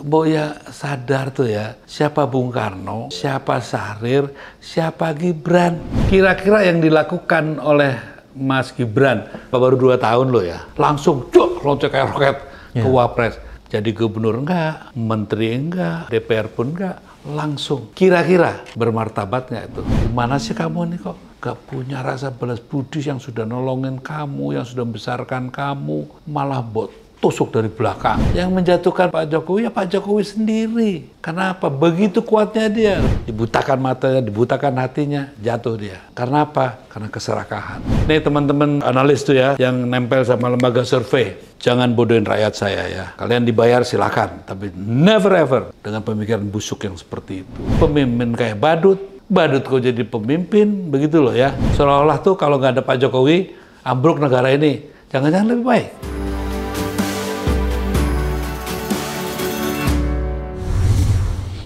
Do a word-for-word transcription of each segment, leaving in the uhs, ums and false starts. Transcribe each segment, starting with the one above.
Boya sadar tuh ya, siapa Bung Karno, siapa Sjahrir, siapa Gibran. Kira-kira yang dilakukan oleh Mas Gibran, baru dua tahun loh ya, langsung cuk, loncat kayak roket yeah. ke Wapres. Jadi gubernur enggak, menteri enggak, D P R pun enggak, langsung. Kira-kira bermartabat nggak itu? Gimana sih kamu ini kok? Gak punya rasa balas budi yang sudah nolongin kamu, yang sudah membesarkan kamu, malah bot. Tusuk dari belakang. Yang menjatuhkan Pak Jokowi, ya Pak Jokowi sendiri. Karena apa? Begitu kuatnya dia. Dibutakan matanya, dibutakan hatinya, jatuh dia. Karena apa? Karena keserakahan. Nih teman-teman analis tuh ya, yang nempel sama lembaga survei. Jangan bodohin rakyat saya ya. Kalian dibayar silakan, tapi never ever dengan pemikiran busuk yang seperti itu. Pemimpin kayak badut, badut kok jadi pemimpin, begitu loh ya. Seolah-olah tuh kalau nggak ada Pak Jokowi, ambruk negara ini. Jangan-jangan lebih baik.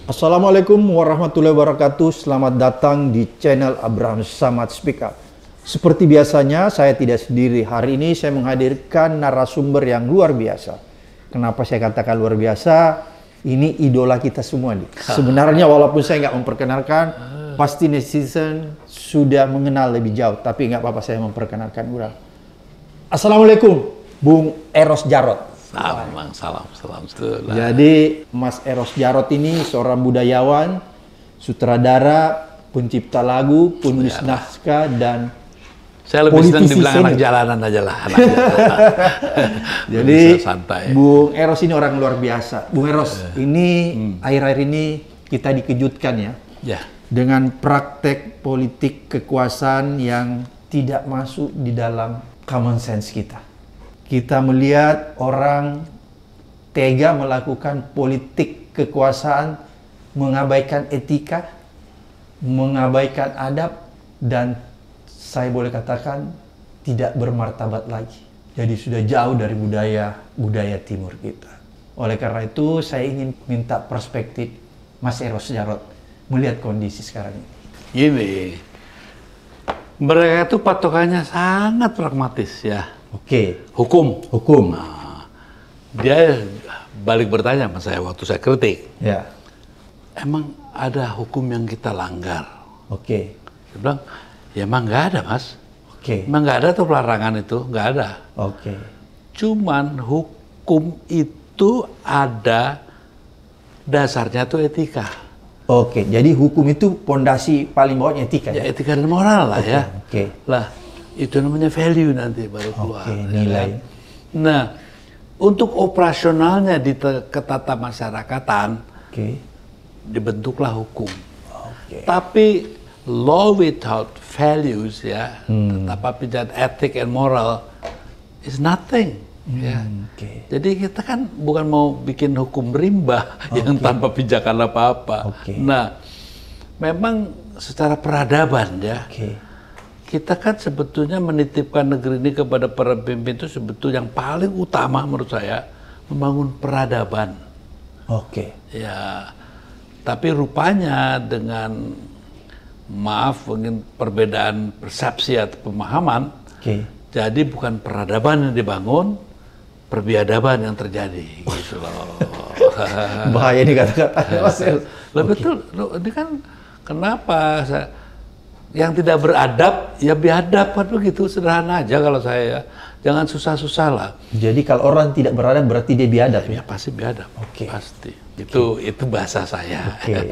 Assalamualaikum warahmatullahi wabarakatuh. Selamat datang di channel Abraham Samad Speak Up. Seperti biasanya, saya tidak sendiri. Hari ini saya menghadirkan narasumber yang luar biasa. Kenapa saya katakan luar biasa? Ini idola kita semua nih. Sebenarnya walaupun saya nggak memperkenalkan, pasti netizen sudah mengenal lebih jauh. Tapi nggak apa-apa, saya memperkenalkan ulang. Assalamualaikum, Bung Eros Djarot. Salam, salam, salam. Jadi Mas Eros Djarot ini seorang budayawan, sutradara, pencipta lagu, penulis naskah dan saya lebih senang dibilang anak jalanan aja lah. Anak jalanan. Jadi Bung Eros ini orang luar biasa. Bung Eros ya. Ini akhir-akhir hmm. ini kita dikejutkan ya, ya dengan praktek politik kekuasaan yang tidak masuk di dalam common sense kita. Kita melihat orang tega melakukan politik kekuasaan, mengabaikan etika, mengabaikan adab, dan saya boleh katakan tidak bermartabat lagi. Jadi sudah jauh dari budaya budaya timur kita. Oleh karena itu, saya ingin minta perspektif Mas Eros Djarot melihat kondisi sekarang ini. Gini, mereka itu patokannya sangat pragmatis ya. Oke, hukum, hukum. Nah, dia balik bertanya sama saya waktu saya kritik. Ya. Emang ada hukum yang kita langgar? Oke. Dia bilang, ya emang nggak ada mas. Oke. Emang nggak ada tuh pelarangan itu, nggak ada. Oke. Cuman hukum itu ada dasarnya tuh etika. Oke. Jadi hukum itu pondasi paling bawahnya etika. Ya, ya? Etika dan moral lah oke, ya. Oke. Lah. Itu namanya value nanti baru keluar. Oke, nilai. Nah, untuk operasionalnya di ketata masyarakatan, oke. dibentuklah hukum. Oke. Tapi law without values ya, hmm. tanpa pijakan etik and moral is nothing. Hmm, ya. Okay. Jadi kita kan bukan mau bikin hukum rimba okay. yang tanpa pijakan apa-apa. Okay. Nah, memang secara peradaban ya. Okay. Kita kan sebetulnya menitipkan negeri ini kepada para pemimpin itu sebetulnya yang paling utama menurut saya membangun peradaban. Oke. Okay. Ya, tapi rupanya dengan maaf mungkin perbedaan persepsi atau pemahaman. Oke. Okay. Jadi bukan peradaban yang dibangun, perbiadaban yang terjadi. Gitu loh. Bahaya ini kata-kata Mas. Lah betul. Loh, ini kan kenapa saya yang tidak beradab, ya biadab kan begitu, sederhana aja kalau saya. Jangan susah-susah lah. Jadi kalau orang tidak beradab berarti dia biadab ya? Ya pasti biadab, okay. pasti. Okay. Itu itu bahasa saya. Okay.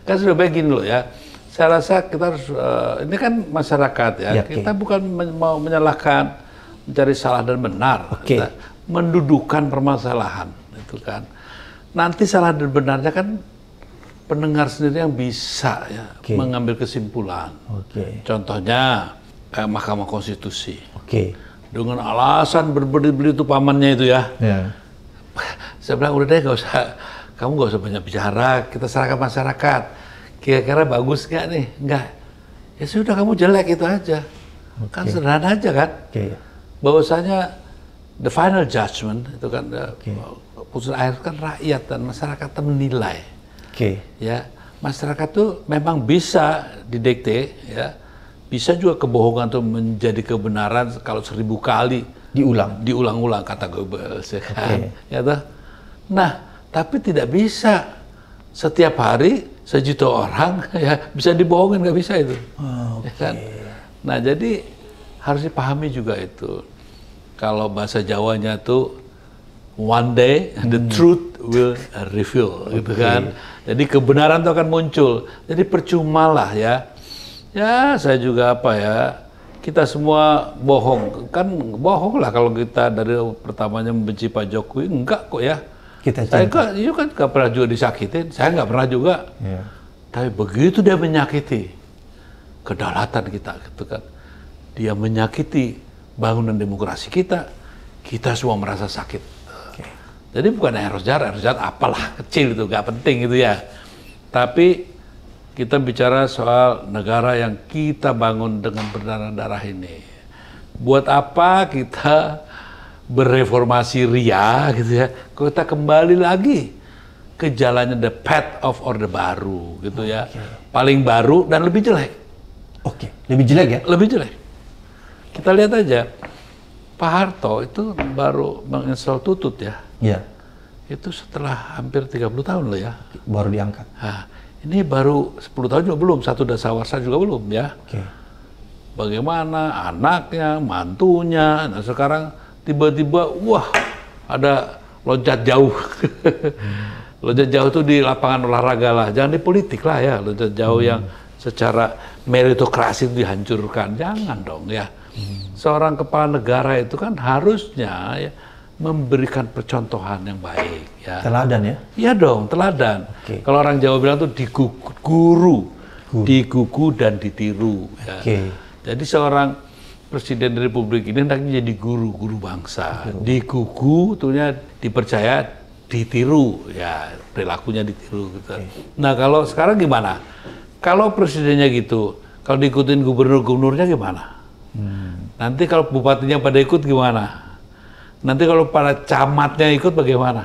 Kan sudah begini loh ya, saya rasa kita harus, uh, ini kan masyarakat ya, ya okay. kita bukan men mau menyalahkan, mencari salah dan benar. Okay. Kita mendudukan permasalahan, itu kan. Nanti salah dan benarnya kan, pendengar sendiri yang bisa ya, okay. mengambil kesimpulan. Okay. Contohnya kayak Mahkamah Konstitusi. Okay. Dengan alasan berbelit-belit itu pamannya itu ya. Yeah. Saya bilang udah deh, gak usah, kamu gak usah banyak bicara. Kita serahkan masyarakat. Kira-kira bagus nggak nih? Nggak. Ya sudah kamu jelek itu aja. Okay. Kan sederhana aja kan. Okay. Bahwasanya the final judgment itu kan okay. putusan akhir kan rakyat dan masyarakat menilai. Oke. Okay. Ya, masyarakat tuh memang bisa didikte, ya. Bisa juga kebohongan tuh menjadi kebenaran kalau seribu kali diulang, diulang-ulang kata Goebbels. Ya, okay. kan? Ya toh. Nah, Tapi tidak bisa setiap hari sejuta orang ya bisa dibohongin, nggak bisa itu. Oh, okay. Ya kan? Nah jadi harus dipahami juga itu. Kalau bahasa Jawanya tuh one day the hmm. truth will reveal, okay. Gitu kan. Jadi kebenaran itu akan muncul. Jadi percumalah ya. Ya saya juga apa ya. Kita semua bohong, kan bohong lah kalau kita dari pertamanya membenci Pak Jokowi, enggak kok ya. Kita saya kan, itu kan nggak pernah juga disakitin, saya nggak pernah juga. Yeah. Tapi begitu dia menyakiti kedaulatan kita, gitu kan, dia menyakiti bangunan demokrasi kita, kita semua merasa sakit. Okay. Jadi bukan Eros Djarot, Eros Djarot apalah kecil itu, nggak penting gitu ya. Tapi kita bicara soal negara yang kita bangun dengan berdarah-darah ini. Buat apa kita berreformasi ria gitu ya? Kita kembali lagi ke jalannya the path of order baru gitu oh, ya. Okay. Paling baru dan lebih jelek. Oke, okay. Lebih jelek ya? Lebih jelek. Kita lihat aja Pak Harto itu baru menginstal tutut ya. Iya. Yeah. Itu setelah hampir tiga puluh tahun loh ya. Baru diangkat. Nah, ini baru sepuluh tahun juga belum, satu dasawarsa juga belum ya. Okay. Bagaimana anaknya, mantunya, nah sekarang tiba-tiba wah ada loncat jauh. Loncat jauh itu di lapangan olahraga lah, jangan di politik lah ya. Loncat jauh hmm. yang secara meritokrasi dihancurkan, jangan dong ya. Hmm. Seorang kepala negara itu kan harusnya ya, memberikan percontohan yang baik ya. Teladan ya? Iya dong, teladan. Okay. Kalau orang Jawa bilang itu digugu, guru, guru. digugu dan ditiru. Ya. Okay. Jadi seorang presiden Republik ini hendaknya jadi guru, guru bangsa. Guru. Digugu tuhnya dipercaya, ditiru ya, perilakunya ditiru gitu. Okay. Nah, kalau sekarang gimana? Kalau presidennya gitu, kalau diikutin gubernur-gubernurnya gimana? Hmm. Nanti kalau bupatinya pada ikut gimana? Nanti kalau para camatnya ikut bagaimana?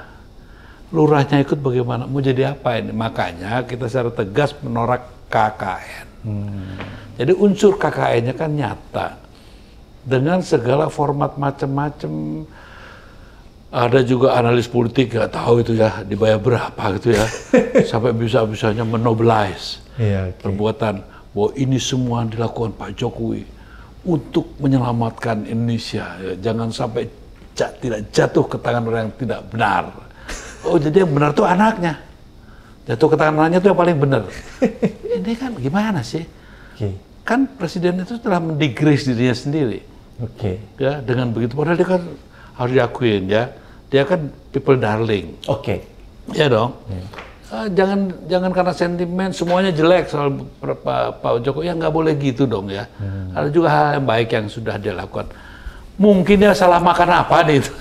Lurahnya ikut bagaimana? Mau jadi apa ini? Makanya kita secara tegas menorak K K N. Hmm. Jadi unsur K K N-nya kan nyata. Dengan segala format macam-macam. Ada juga analis politik, nggak tahu itu ya, dibayar berapa gitu ya. Sampai bisa-bisanya menobilize yeah, okay. perbuatan bahwa ini semua dilakukan Pak Jokowi untuk menyelamatkan Indonesia. Jangan sampai tidak jatuh ke tangan orang yang tidak benar. Oh, jadi yang benar tuh anaknya. Jatuh ke tangan anaknya tuh yang paling benar. Ini kan gimana sih? Okay. Kan presiden itu telah mendigris dirinya sendiri. Oke. Okay. Ya, dengan begitu padahal dia kan harus diakuin ya. Dia kan people darling. Oke. Okay. Ya dong. Yeah. Uh, jangan jangan karena sentimen semuanya jelek soal Pak Pak Jokowi ya, nggak boleh gitu dong ya. Hmm. Ada juga hal yang baik yang sudah dia lakukan. Mungkin dia salah makan apa nih itu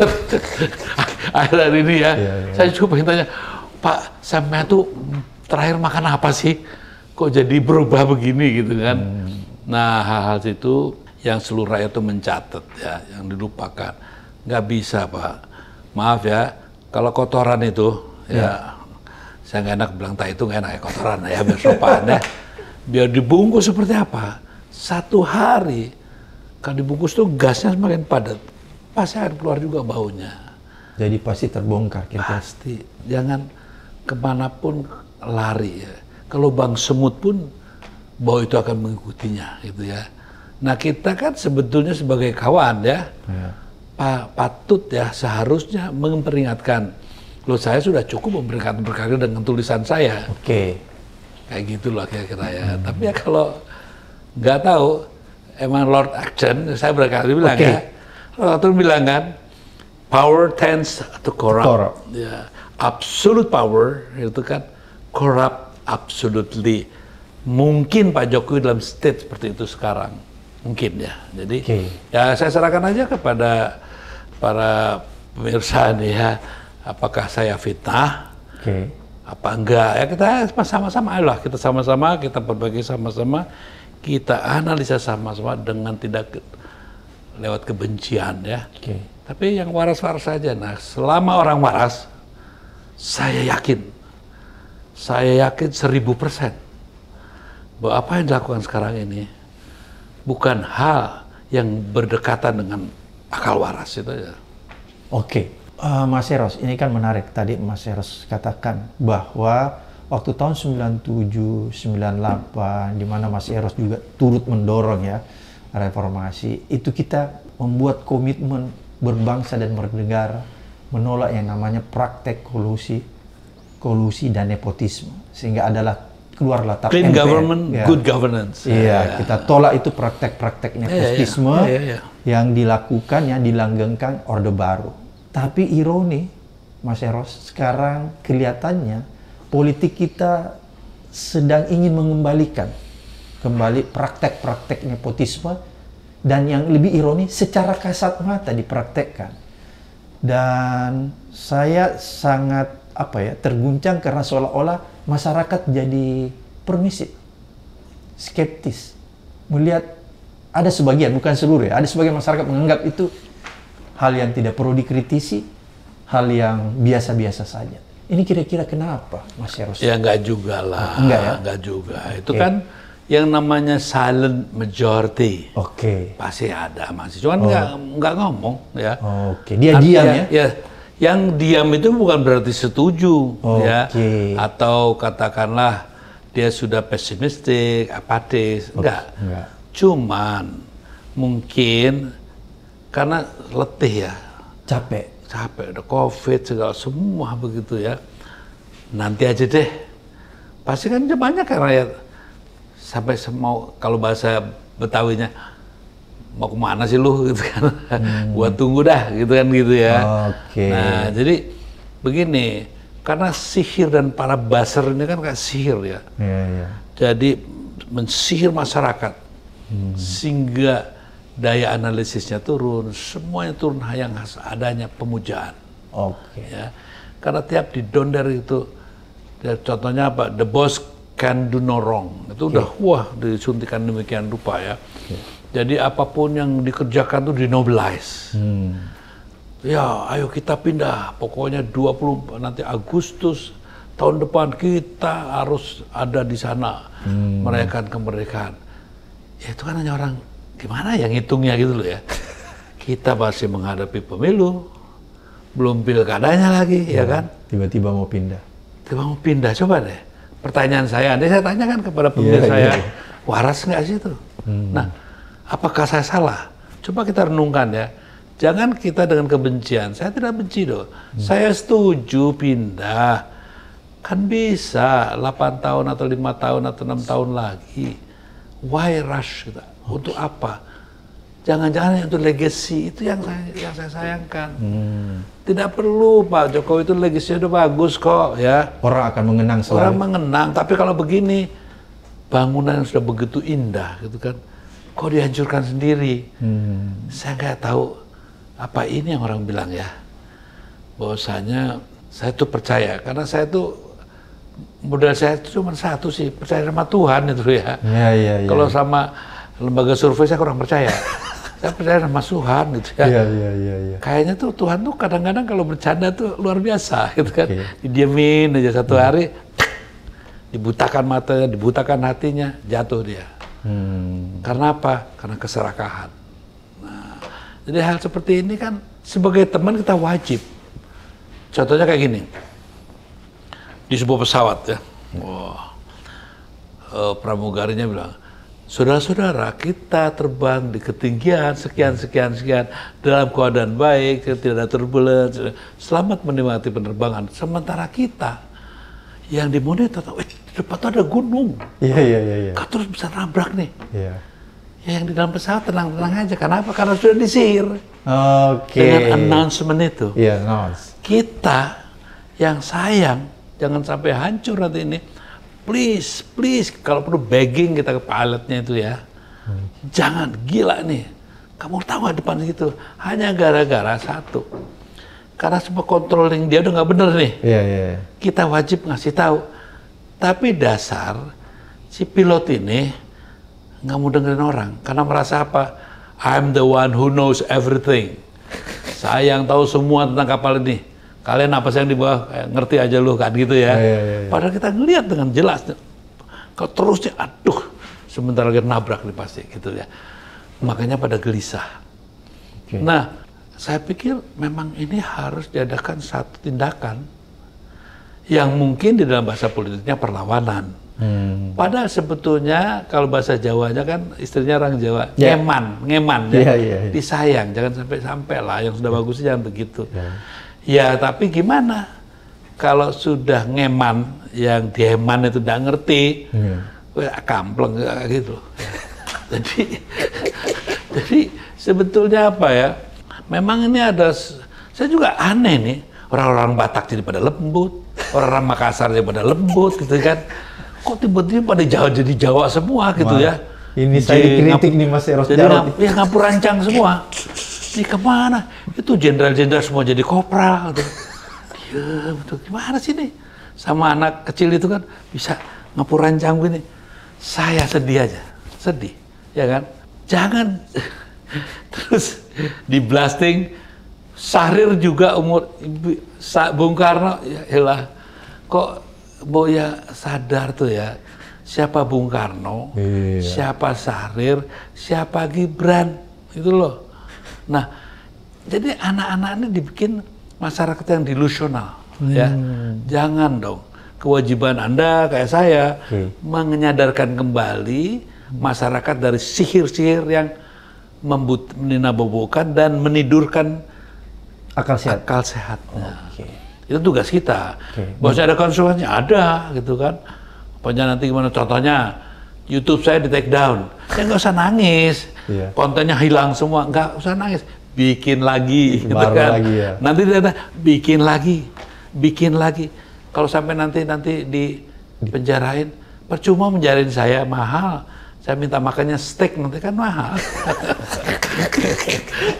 akhir-akhir ini ya. Ya, ya. Saya juga pengen tanya, Pak, sampean tuh terakhir makan apa sih? Kok jadi berubah begini gitu kan? Hmm. Nah hal-hal itu yang seluruh rakyat itu mencatat ya, yang dilupakan. Nggak bisa Pak. Maaf ya, kalau kotoran itu ya, ya saya nggak enak bilang tak itu nggak enak ya kotoran ya biar sopan ya. Biar dibungkus seperti apa? Satu hari. Kalau dibungkus tuh gasnya semakin padat, pasti akan keluar juga baunya. Jadi pasti terbongkar gitu. Pasti, jangan kemanapun lari ya. Ke lubang semut pun bau itu akan mengikutinya gitu ya. Nah kita kan sebetulnya sebagai kawan ya, ya. Pa patut ya seharusnya memperingatkan. Loh saya sudah cukup memberikan berkarya dengan tulisan saya. Oke. Okay. Kayak gitu loh kira-kira ya. Hmm. Tapi ya kalau nggak tahu. Emang Lord Acton, saya berkali bilang okay. ya, Lord Acton bilang kan, power tends to corrupt, corrupt. Ya, absolute power itu kan corrupt absolutely. Mungkin Pak Jokowi dalam state seperti itu sekarang, mungkin ya. Jadi okay. ya saya serahkan aja kepada para pemirsa nih ya, apakah saya fitnah, okay. apa enggak ya kita sama-sama lah, kita sama-sama kita berbagi sama-sama. Kita analisa sama-sama dengan tidak ke, lewat kebencian ya. Okay. Tapi yang waras-waras saja. Nah, selama orang waras, saya yakin, saya yakin seribu persen bahwa apa yang dilakukan sekarang ini bukan hal yang berdekatan dengan akal waras itu ya. Oke. Okay. uh, Mas Eros, ini kan menarik. Tadi Mas Eros katakan bahwa waktu tahun sembilan puluh tujuh, sembilan puluh delapan, di mana Mas Eros juga turut mendorong ya reformasi, itu kita membuat komitmen berbangsa dan bernegara, menolak yang namanya praktek kolusi, kolusi dan nepotisme, sehingga adalah keluarlah tap clean M P N, government, ya. Good governance. Iya, yeah, yeah. Kita tolak itu praktek-praktek nepotisme yeah, yeah. Yeah, yeah, yeah. yang dilakukan, yang dilanggengkan Orde Baru. Tapi ironi, Mas Eros, sekarang kelihatannya politik kita sedang ingin mengembalikan kembali praktek-praktek nepotisme, dan yang lebih ironi secara kasat mata dipraktekkan. Dan saya sangat apa ya terguncang karena seolah-olah masyarakat jadi permisif, skeptis, melihat ada sebagian, bukan seluruh ya, ada sebagian masyarakat menganggap itu hal yang tidak perlu dikritisi, hal yang biasa-biasa saja. Ini kira-kira kenapa, Mas Eros? Ya nggak juga lah, nggak ya? Nggak juga. Itu okay. kan yang namanya silent majority. Oke. Okay. Pasti ada masih, cuman nggak oh. nggak ngomong ya. Oke. Okay. Dia diam ya. ya. Yang diam itu bukan berarti setuju, okay. ya, atau katakanlah dia sudah pesimistik, apatis, enggak. enggak. Cuman mungkin karena letih ya, capek, capek, ada COVID segala semua begitu ya. Nanti aja deh, pasti kan banyak kan rakyat sampai semau kalau bahasa Betawinya. Mau kemana sih lu gitu kan? Hmm. Gua tunggu dah gitu kan gitu ya. Okay. Nah jadi begini, karena sihir dan para buzzer ini kan kayak sihir ya. Yeah, yeah. Jadi mensihir masyarakat hmm. sehingga daya analisisnya turun, semuanya turun yang adanya pemujaan. Oke. Okay. Ya. Karena tiap didonder itu, ya, contohnya apa? The boss can do no wrong. Itu okay. udah wah disuntikan demikian rupa ya. Okay. Jadi apapun yang dikerjakan itu dinobilize. Hmm. Ya, ayo kita pindah. Pokoknya dua puluh nanti Agustus tahun depan kita harus ada di sana hmm. merayakan kemerdekaan. Ya itu kan hanya orang gimana yang ngitungnya gitu loh ya. Kita masih menghadapi pemilu, belum pilkadanya lagi, hmm. ya kan? Tiba-tiba mau pindah. Tiba-tiba mau pindah, coba deh. Pertanyaan saya, nanti saya tanyakan kepada pemilih yeah, saya, yeah. waras nggak sih itu? Hmm. Nah. Apakah saya salah? Coba kita renungkan ya. Jangan kita dengan kebencian. Saya tidak benci loh. Hmm. Saya setuju pindah. Kan bisa delapan tahun atau lima tahun atau enam tahun lagi. Why rush kita? Okay. Untuk apa? Jangan-jangan untuk legacy itu yang saya, yang saya sayangkan. Hmm. Tidak perlu Pak Jokowi itu legasinya udah bagus kok ya. Orang akan mengenang selalu. Orang mengenang. Tapi kalau begini bangunan yang sudah begitu indah gitu kan. Kok dihancurkan sendiri? Hmm. Saya nggak tahu apa ini yang orang bilang ya. Bahwasanya saya tuh percaya, karena saya tuh modal saya itu cuma satu sih, percaya sama Tuhan itu ya. Ya, ya, ya. Kalau sama lembaga survei saya kurang percaya. Saya percaya sama Tuhan gitu ya. Ya, ya, ya, ya. Kayaknya tuh Tuhan tuh kadang-kadang kalau bercanda tuh luar biasa gitu kan. Okay. Didiemin aja satu hmm. hari, dibutakan matanya, dibutakan hatinya, jatuh dia. Hmm. Karena apa? Karena keserakahan. Nah, jadi hal seperti ini kan sebagai teman kita wajib. Contohnya kayak gini, di sebuah pesawat ya, wow. uh, pramugarinya bilang, saudara-saudara kita terbang di ketinggian sekian sekian sekian dalam keadaan baik, tidak terbelah, selamat menikmati penerbangan. Sementara kita yang dimonitor, depan ada gunung, iya iya iya, kau terus bisa nabrak nih. Iya. Ya yang di dalam pesawat tenang-tenang aja, kenapa? Karena sudah disihir. Oke. Okay. Dengan announcement itu. Iya, announce. Kita yang sayang, jangan sampai hancur nanti ini. Please, please, kalau perlu begging kita ke pilotnya itu ya, hmm. jangan gila nih. Kamu tahu nggak depan situ? Hanya gara-gara satu. Karena semua controlling dia udah nggak bener nih. Iya iya. Kita wajib ngasih tahu. Tapi dasar si pilot ini nggak mau dengerin orang karena merasa apa? I'm the one who knows everything. Saya yang tahu semua tentang kapal ini. Kalian apa sih yang di bawah eh, ngerti aja lu kan gitu ya. Ya, ya, ya. Padahal kita ngelihat dengan jelas. Kalau terusnya, aduh, sebentar lagi nabrak nih pasti gitu ya. Makanya pada gelisah. Okay. Nah, saya pikir memang ini harus diadakan satu tindakan yang mungkin di dalam bahasa politiknya perlawanan. Hmm. Padahal sebetulnya kalau bahasa Jawanya kan istrinya orang Jawa, yeah. ngeman, ngeman, yeah, ya. Yeah, yeah. Disayang, jangan sampai sampai lah, yang sudah bagus jangan begitu. Yeah. Ya tapi gimana kalau sudah ngeman, yang dieman itu tidak ngerti, yeah. wah, kampleng gitu. jadi, jadi sebetulnya apa ya? Memang ini ada, saya juga aneh nih, orang-orang Batak jadi pada lembut, orang-orang Makassar jadi pada lembut, gitu kan. Kok tiba-tiba pada Jawa jadi Jawa semua gitu Wah, ya? Ini saya dikritik nih Mas Eros Djarot. Ya ngapur rancang semua. Ini kemana? Itu jenderal-jenderal semua jadi kopral. Gitu. Ya betul. Gimana sih nih? Sama anak kecil itu kan bisa ngapur rancang begini. Saya sedih aja, sedih, ya kan? Jangan terus di blasting. Sjahrir juga umur Bung Karno, ya elah, kok Bo ya sadar tuh ya, siapa Bung Karno, iya. siapa Sjahrir, siapa Gibran, itu loh. Nah, jadi anak-anak ini dibikin masyarakat yang delusional, hmm. ya. Jangan dong, kewajiban Anda kayak saya, hmm. menyadarkan kembali masyarakat dari sihir-sihir yang meninabobokan dan menidurkan akal sehat. Akal sehatnya. Oh, okay. Itu tugas kita. Okay. Bahwa ada konsumennya, ada gitu kan. Apanya nanti gimana contohnya, YouTube saya di take down. Ya nggak usah nangis, yeah. kontennya hilang semua, nggak usah nangis. Bikin lagi, gitu kan. Lagi, ya. Nanti bikin lagi, bikin lagi. Kalau sampai nanti nanti di penjarain, percuma menjarain saya mahal. Saya minta makannya steak nanti kan mahal.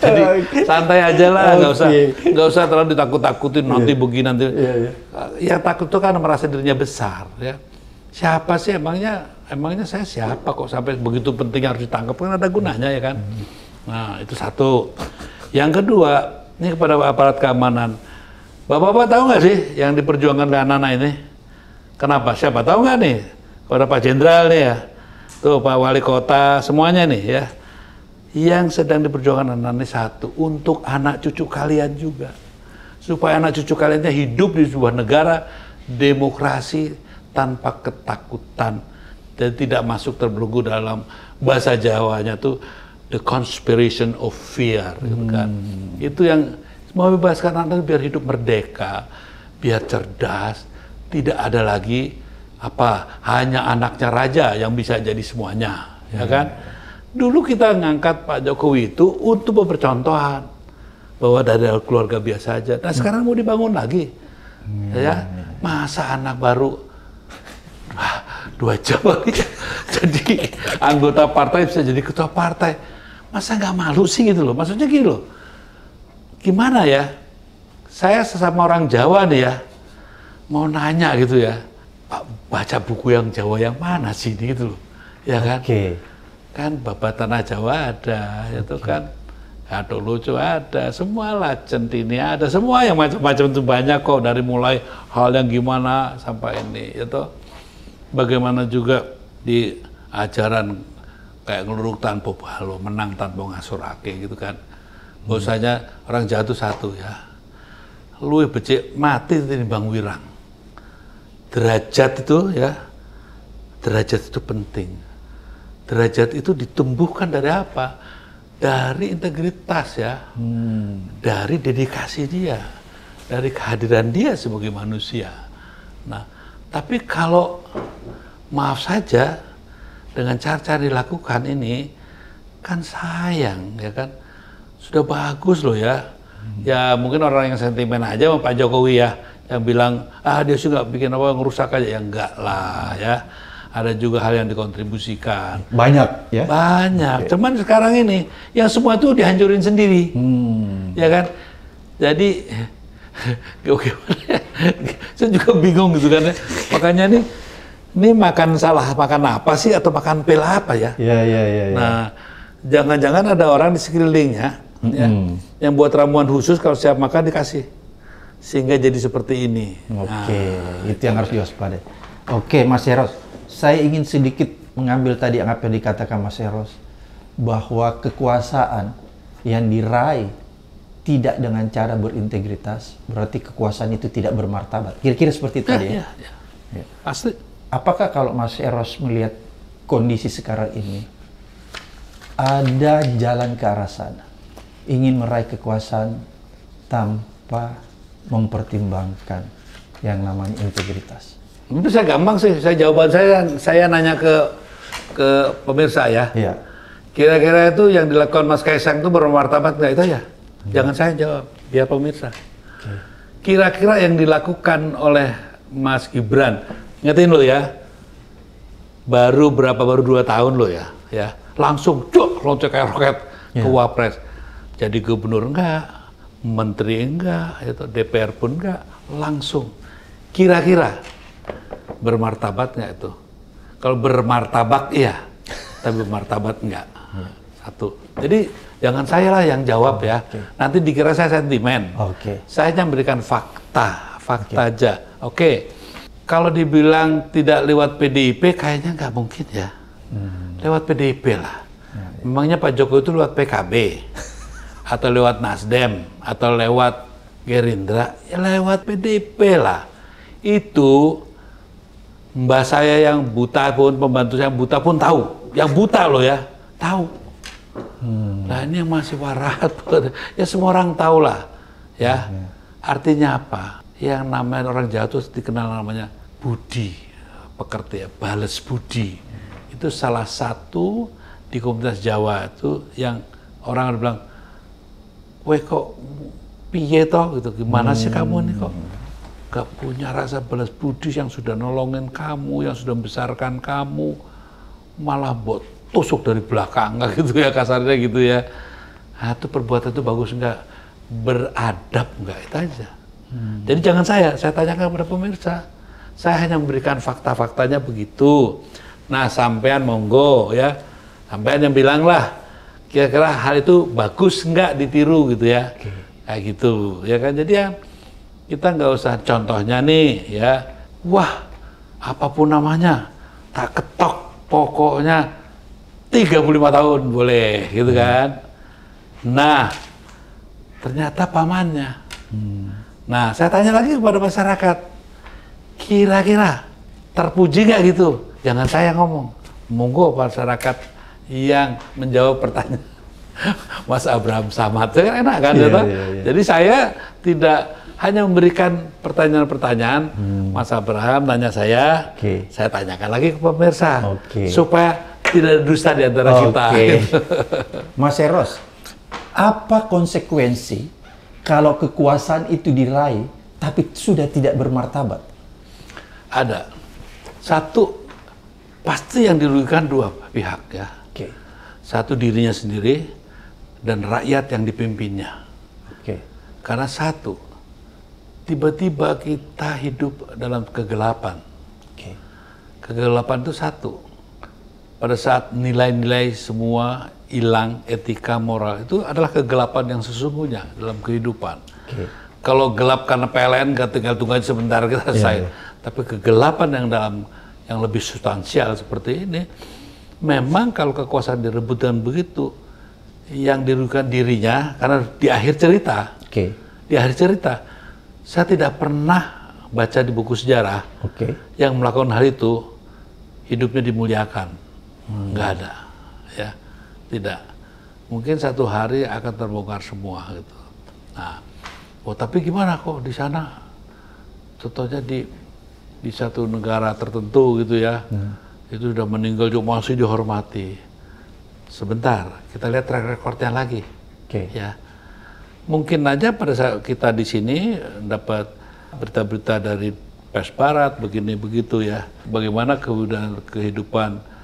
Jadi santai aja lah, nggak usah nggak usah terlalu ditakut-takutin nanti yeah. begini nanti. Yeah, yeah. Yang takut tuh kan merasa dirinya besar, ya. Siapa sih emangnya emangnya saya siapa kok sampai begitu penting harus ditangkap, kan ada gunanya ya kan. Nah itu satu. Yang kedua ini kepada aparat keamanan, bapak-bapak tahu nggak sih yang diperjuangkan oleh anak-anak ini? Kenapa? Siapa tahu nggak nih? Kepada Pak Jenderal nih ya. Tuh Pak Wali Kota, semuanya nih ya. Yang sedang diperjuangkan anak-anak ini satu, untuk anak cucu kalian juga. Supaya anak cucu kaliannya hidup di sebuah negara demokrasi tanpa ketakutan. Dan tidak masuk terbelenggu dalam bahasa Jawanya tuh the conspiration of fear. Gitu kan. Hmm. Itu yang mau bebaskan anak biar hidup merdeka, biar cerdas, tidak ada lagi apa hanya anaknya raja yang bisa jadi semuanya, ya, ya kan? Dulu kita ngangkat Pak Jokowi itu untuk mempercontohan bahwa dari keluarga biasa aja. Nah sekarang mau dibangun lagi, ya, ya. Masa anak baru dua jam lagi jadi anggota partai bisa jadi ketua partai, masa nggak malu sih gitu loh? Maksudnya gitu loh. Gimana ya? Saya sesama orang Jawa nih ya, mau nanya gitu ya. Baca buku yang Jawa yang mana sih ini gitu loh, ya kan? Okay. Kan Babat Tanah Jawa ada, okay. itu kan Gatot Lucu ada, semua lah, Centini ada, semua yang macam-macam itu banyak kok, dari mulai hal yang gimana sampai ini, itu bagaimana juga di ajaran kayak ngeluruk tanpa balo, menang tanpa ngasur ake gitu kan, bahwasanya hmm. orang Jawa itu satu ya, luwih becik mati tinimbang wirang. Derajat itu ya, derajat itu penting. Derajat itu ditumbuhkan dari apa? Dari integritas ya, hmm. dari dedikasi dia, dari kehadiran dia sebagai manusia. Nah, tapi kalau maaf saja dengan cara-cara dilakukan ini, kan sayang ya kan, sudah bagus loh ya. Hmm. Ya mungkin orang yang sentimen aja sama Pak Jokowi ya. Yang bilang, ah dia juga bikin apa, ngerusak aja. Ya enggak lah ya. Ada juga hal yang dikontribusikan. Banyak ya? Banyak. Okay. Cuman sekarang ini, yang semua itu dihancurin sendiri. Hmm. Ya kan? Jadi, saya juga bingung gitu kan. Makanya nih, ini makan salah, makan apa sih? Atau makan pil apa ya? Yeah, yeah, yeah, yeah. Nah, jangan-jangan ada orang di sekelilingnya, mm-hmm. ya, yang buat ramuan khusus kalau siap makan dikasih. Sehingga jadi seperti ini. Oke, nah, itu yang harus diwaspadai. Oke, Mas Eros, saya ingin sedikit mengambil tadi apa yang dikatakan Mas Eros, bahwa kekuasaan yang diraih tidak dengan cara berintegritas, berarti kekuasaan itu tidak bermartabat. Kira-kira seperti itu ya, tadi ya? Ya, ya. Ya. Asli. Apakah kalau Mas Eros melihat kondisi sekarang ini, ada jalan ke arah sana? Ingin meraih kekuasaan tanpa mempertimbangkan yang namanya integritas? Itu saya gampang sih, saya jawaban saya, saya nanya ke, ke pemirsa ya. Ya. Kira-kira itu yang dilakukan Mas Kaisang itu bermartabat nggak itu ya? Jangan saya jawab, biar pemirsa. Kira-kira yang dilakukan oleh Mas Gibran, ingetin lo ya, baru berapa baru dua tahun lo ya, ya langsung cuk loncat kayak roket yeah. ke Wapres, jadi gubernur enggak, menteri enggak, itu D P R pun enggak, langsung. Kira-kira bermartabat nggak itu? Kalau bermartabat iya, tapi bermartabat enggak. Yeah. Satu. Jadi jangan saya lah yang jawab ya. Okay. Nanti dikira saya sentimen. Okay. Saya hanya memberikan fakta, fakta okay. aja. Oke, okay. Kalau dibilang tidak lewat P D I P, kayaknya nggak mungkin ya. Hmm. Lewat P D I P lah. Hmm. Memangnya Pak Jokowi itu lewat P K B, atau lewat Nasdem, atau lewat Gerindra, ya lewat P D I P lah. Itu mbak saya yang buta pun, pembantu saya yang buta pun tahu. Yang buta loh ya, tahu. Hmm. Nah ini yang masih warat, ya semua orang tahu lah, ya. Hmm. Artinya apa? Yang namanya orang jatuh dikenal namanya budi pekerti, ya, balas budi. Hmm. Itu salah satu di komunitas Jawa itu yang orang ada bilang, weh kok piye toh gitu, gimana hmm. sih kamu ini kok? Gak punya rasa balas budi yang sudah nolongin kamu, yang sudah membesarkan kamu, malah bot. Tusuk dari belakang, nggak gitu ya, kasarnya gitu ya. Nah, itu perbuatan itu bagus nggak? Beradab nggak? Itu aja. Hmm. Jadi jangan saya, saya tanyakan kepada pemirsa. Saya hanya memberikan fakta-faktanya begitu. Nah, sampean monggo ya. Sampean yang bilang lah, kira-kira hal itu bagus nggak ditiru gitu ya. Okay. Kayak gitu, ya kan? Jadi ya, kita nggak usah contohnya nih ya. Wah, apapun namanya, tak ketok pokoknya. tiga puluh lima tahun boleh, gitu kan? Nah, ternyata pamannya. Hmm. Nah, saya tanya lagi kepada masyarakat, kira-kira terpuji nggak gitu? Jangan saya ngomong, monggo masyarakat yang menjawab pertanyaan Mas Abraham Samad. Saya kan enak kan? Yeah, yeah, yeah. Jadi saya tidak hanya memberikan pertanyaan-pertanyaan, hmm. Mas Abraham tanya saya, okay. saya tanyakan lagi ke pemirsa, okay. supaya tidak ada dusta di antara okay. kita. Mas Eros, apa konsekuensi kalau kekuasaan itu diraih tapi sudah tidak bermartabat? Ada. Satu, pasti yang dirugikan dua pihak ya. Okay. Satu dirinya sendiri dan rakyat yang dipimpinnya. Okay. Karena satu, tiba-tiba kita hidup dalam kegelapan. Okay. Kegelapan itu satu. Pada saat nilai-nilai semua hilang, etika, moral, itu adalah kegelapan yang sesungguhnya dalam kehidupan. Okay. Kalau gelap karena P L N, gak tinggal tunggu sebentar kita selesai. Yeah, yeah. Tapi kegelapan yang dalam, yang lebih substansial seperti ini, memang kalau kekuasaan direbut dan begitu, yang dirugikan dirinya, karena di akhir cerita, okay. di akhir cerita, saya tidak pernah baca di buku sejarah okay. yang melakukan hal itu, hidupnya dimuliakan. Hmm. Nggak ada, ya tidak. Mungkin satu hari akan terbongkar semua gitu. Nah, oh tapi gimana kok di sana? Contohnya di di satu negara tertentu gitu ya, hmm. itu sudah meninggal cuma masih dihormati. Sebentar, kita lihat track recordnya lagi, okay. ya. Mungkin aja pada saat kita di sini dapat berita-berita dari pers barat begini begitu ya. Bagaimana kemudian kehidupan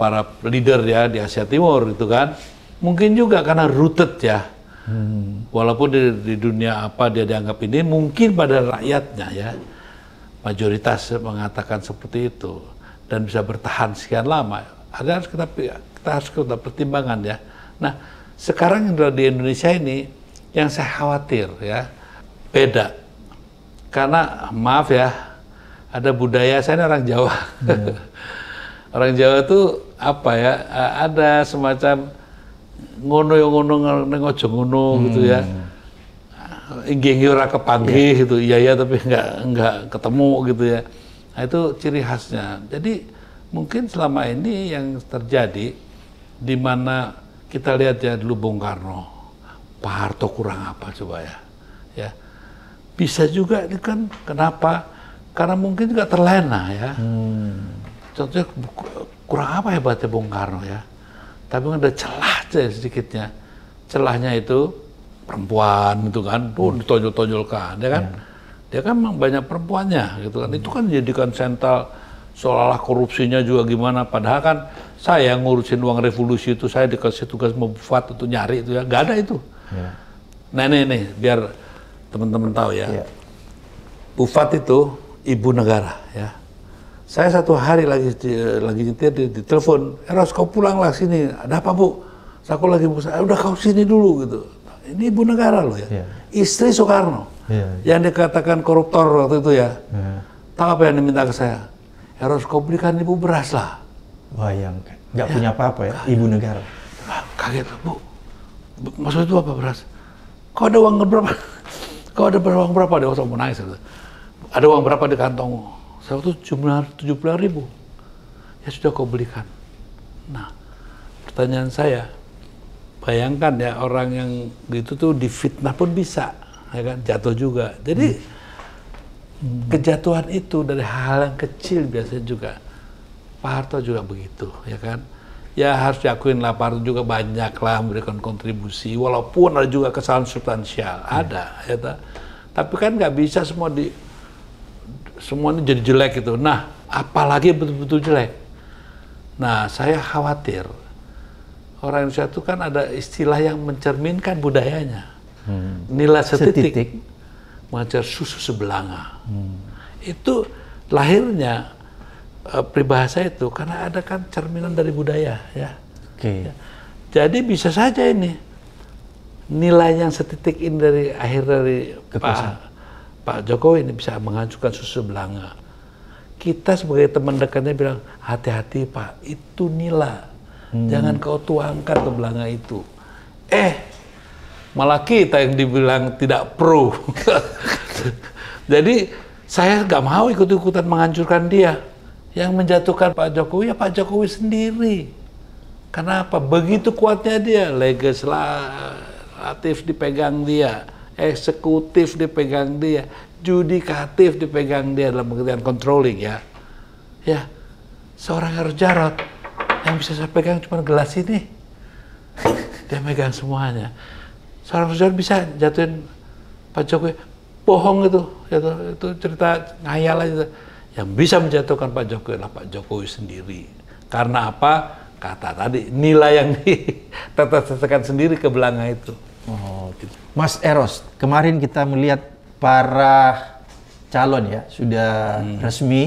para leader ya di Asia Timur itu kan mungkin juga karena rooted ya hmm. walaupun di, di dunia apa dia dianggap ini mungkin pada rakyatnya ya mayoritas mengatakan seperti itu dan bisa bertahan sekian lama ada harus kita kita harus kita pertimbangan ya. Nah sekarang yang di Indonesia ini yang saya khawatir ya beda karena maaf ya ada budaya saya ini orang Jawa. Hmm. Orang Jawa tuh apa ya ada semacam ngono-ngono ngono-ngono gitu ya. Inggih ora kepanggih gitu, iya ya tapi nggak nggak ketemu gitu ya. Nah, itu ciri khasnya. Jadi mungkin selama ini yang terjadi di mana kita lihat ya dulu Bung Karno, Pak Harto kurang apa coba ya, ya bisa juga ini kan kenapa? Karena mungkin juga terlena ya. Hmm. Contohnya kurang apa hebatnya Bung Karno ya, tapi ada celah aja sedikitnya. Celahnya itu perempuan gitu kan, tuh ditonjol-tonjolkan, dia kan, ya. Dia kan memang banyak perempuannya gitu kan, hmm. Itu kan jadikan sentral seolah-olah korupsinya juga gimana, padahal kan saya ngurusin uang revolusi itu, saya dikasih tugas membuat untuk nyari itu ya, nggak ada itu. Ya. Nah ini nih, biar teman-teman tahu ya, ya. Bufat itu ibu negara ya. Saya satu hari lagi lagi nyetir di, di telepon, Eros kau pulanglah sini, ada apa bu? Saya aku lagi buka, udah kau sini dulu gitu. Ini ibu negara loh ya, yeah. Istri Soekarno, yeah, yeah. Yang dikatakan koruptor waktu itu ya, yeah. Tahu apa yang diminta ke saya? Eros kau belikan ibu beras lah. Bayangkan, nggak ya. Punya apa-apa ya, ibu negara. Kaget bu, maksud itu apa beras? Kau ada uang berapa? Kau ada uang berapa? Dia langsung mau nangis. Ada uang berapa di kantongmu? Saya waktu itu jumlah tujuh puluh ribu. Ya sudah kau belikan. Nah, pertanyaan saya. Bayangkan ya orang yang gitu tuh difitnah pun bisa, ya kan? Jatuh juga. Jadi hmm. kejatuhan itu dari hal yang kecil biasanya juga. Pak Harto juga begitu, ya kan? Ya harus diakuin lah Pak Harto juga banyaklah memberikan kontribusi, walaupun ada juga kesalahan substansial, hmm. ada, ya ta? Tapi kan nggak bisa semua di semuanya jadi jelek itu. Nah, apalagi betul-betul jelek. Nah, saya khawatir. Orang Indonesia itu kan ada istilah yang mencerminkan budayanya. Hmm. Nilai setitik, setitik. Mengajar susu sebelanga. Hmm. Itu lahirnya e, peribahasa itu karena ada kan cerminan dari budaya ya. Okay. Ya. Jadi bisa saja ini nilai yang setitik ini dari akhir dari Pak, Pak Jokowi ini bisa mengajukan susu sebelanga. Kita sebagai teman dekatnya bilang hati-hati Pak, itu nilai. Hmm. Jangan kau tuangkan ke belanga itu. Eh, malah kita yang dibilang tidak pro. Jadi saya nggak mau ikut-ikutan menghancurkan dia. Yang menjatuhkan Pak Jokowi ya Pak Jokowi sendiri. Kenapa? Begitu kuatnya dia, legislatif dipegang dia, eksekutif dipegang dia, judikatif dipegang dia dalam pengertian controlling ya. Ya, seorang Eros Djarot. Yang bisa saya pegang cuma gelas ini, dia megang semuanya. Seorang Presiden bisa jatuhin Pak Jokowi, bohong itu, itu, itu cerita ngayal aja. Yang bisa menjatuhkan Pak Jokowi adalah Pak Jokowi sendiri. Karena apa? Kata tadi, nilai yang ditetekan sendiri ke belanga itu. Oh, gitu. Mas Eros, kemarin kita melihat para calon ya, sudah hmm. resmi.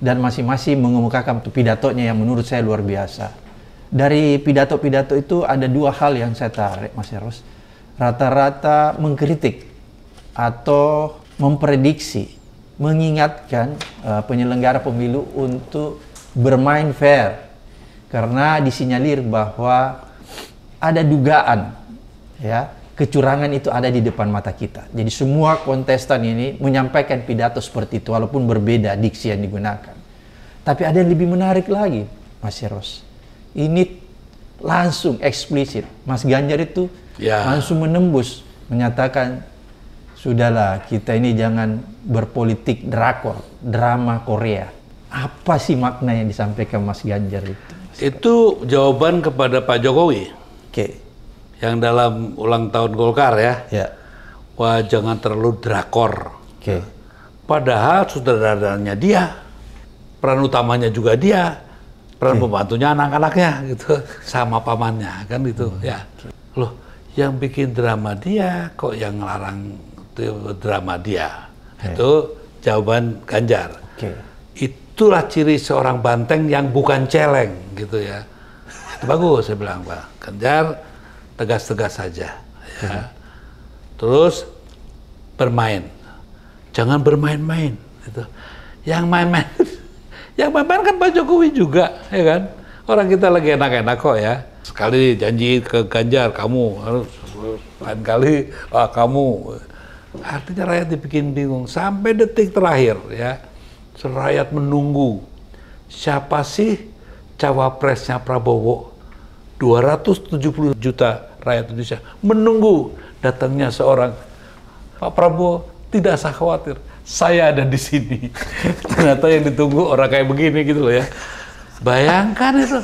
Dan masing-masing mengemukakan pidatonya yang menurut saya luar biasa. Dari pidato-pidato itu ada dua hal yang saya tarik, Mas Eros. Rata-rata mengkritik atau memprediksi, mengingatkan uh, penyelenggara pemilu untuk bermain fair. Karena disinyalir bahwa ada dugaan, ya, kecurangan itu ada di depan mata kita. Jadi semua kontestan ini menyampaikan pidato seperti itu, walaupun berbeda diksi yang digunakan. Tapi ada yang lebih menarik lagi, Mas Eros. Ini langsung eksplisit. Mas Ganjar itu ya. Langsung menembus, menyatakan, sudahlah kita ini jangan berpolitik drakor, drama Korea. Apa sih makna yang disampaikan Mas Ganjar itu? Mas itu jawaban kepada Pak Jokowi. Oke. Okay. Yang dalam ulang tahun Golkar ya, ya. Wah jangan terlalu drakor. Okay. Padahal sutradaranya dia, peran utamanya juga dia, peran okay. pembantunya anak-anaknya gitu, sama pamannya kan gitu hmm. ya. Loh, yang bikin drama dia, kok yang ngelarang drama dia? Okay. Itu jawaban Ganjar. Okay. Itulah ciri seorang banteng yang bukan celeng gitu ya. Itu bagus saya bilang Pak Ganjar. Tegas-tegas saja, ya. Ya. Terus bermain, jangan bermain-main. Gitu. Yang main-main, yang main-main kan Pak Jokowi juga, ya kan? Orang kita lagi enak-enak kok ya. Sekali janji ke Ganjar, kamu harus lain kali ah, kamu Artinya rakyat dibikin bingung sampai detik terakhir ya. Rakyat menunggu siapa sih cawapresnya Prabowo. dua ratus tujuh puluh juta rakyat Indonesia menunggu datangnya seorang Pak Prabowo. Tidak usah khawatir, saya ada di sini. Ternyata yang ditunggu orang kayak begini gitu loh ya. Bayangkan itu.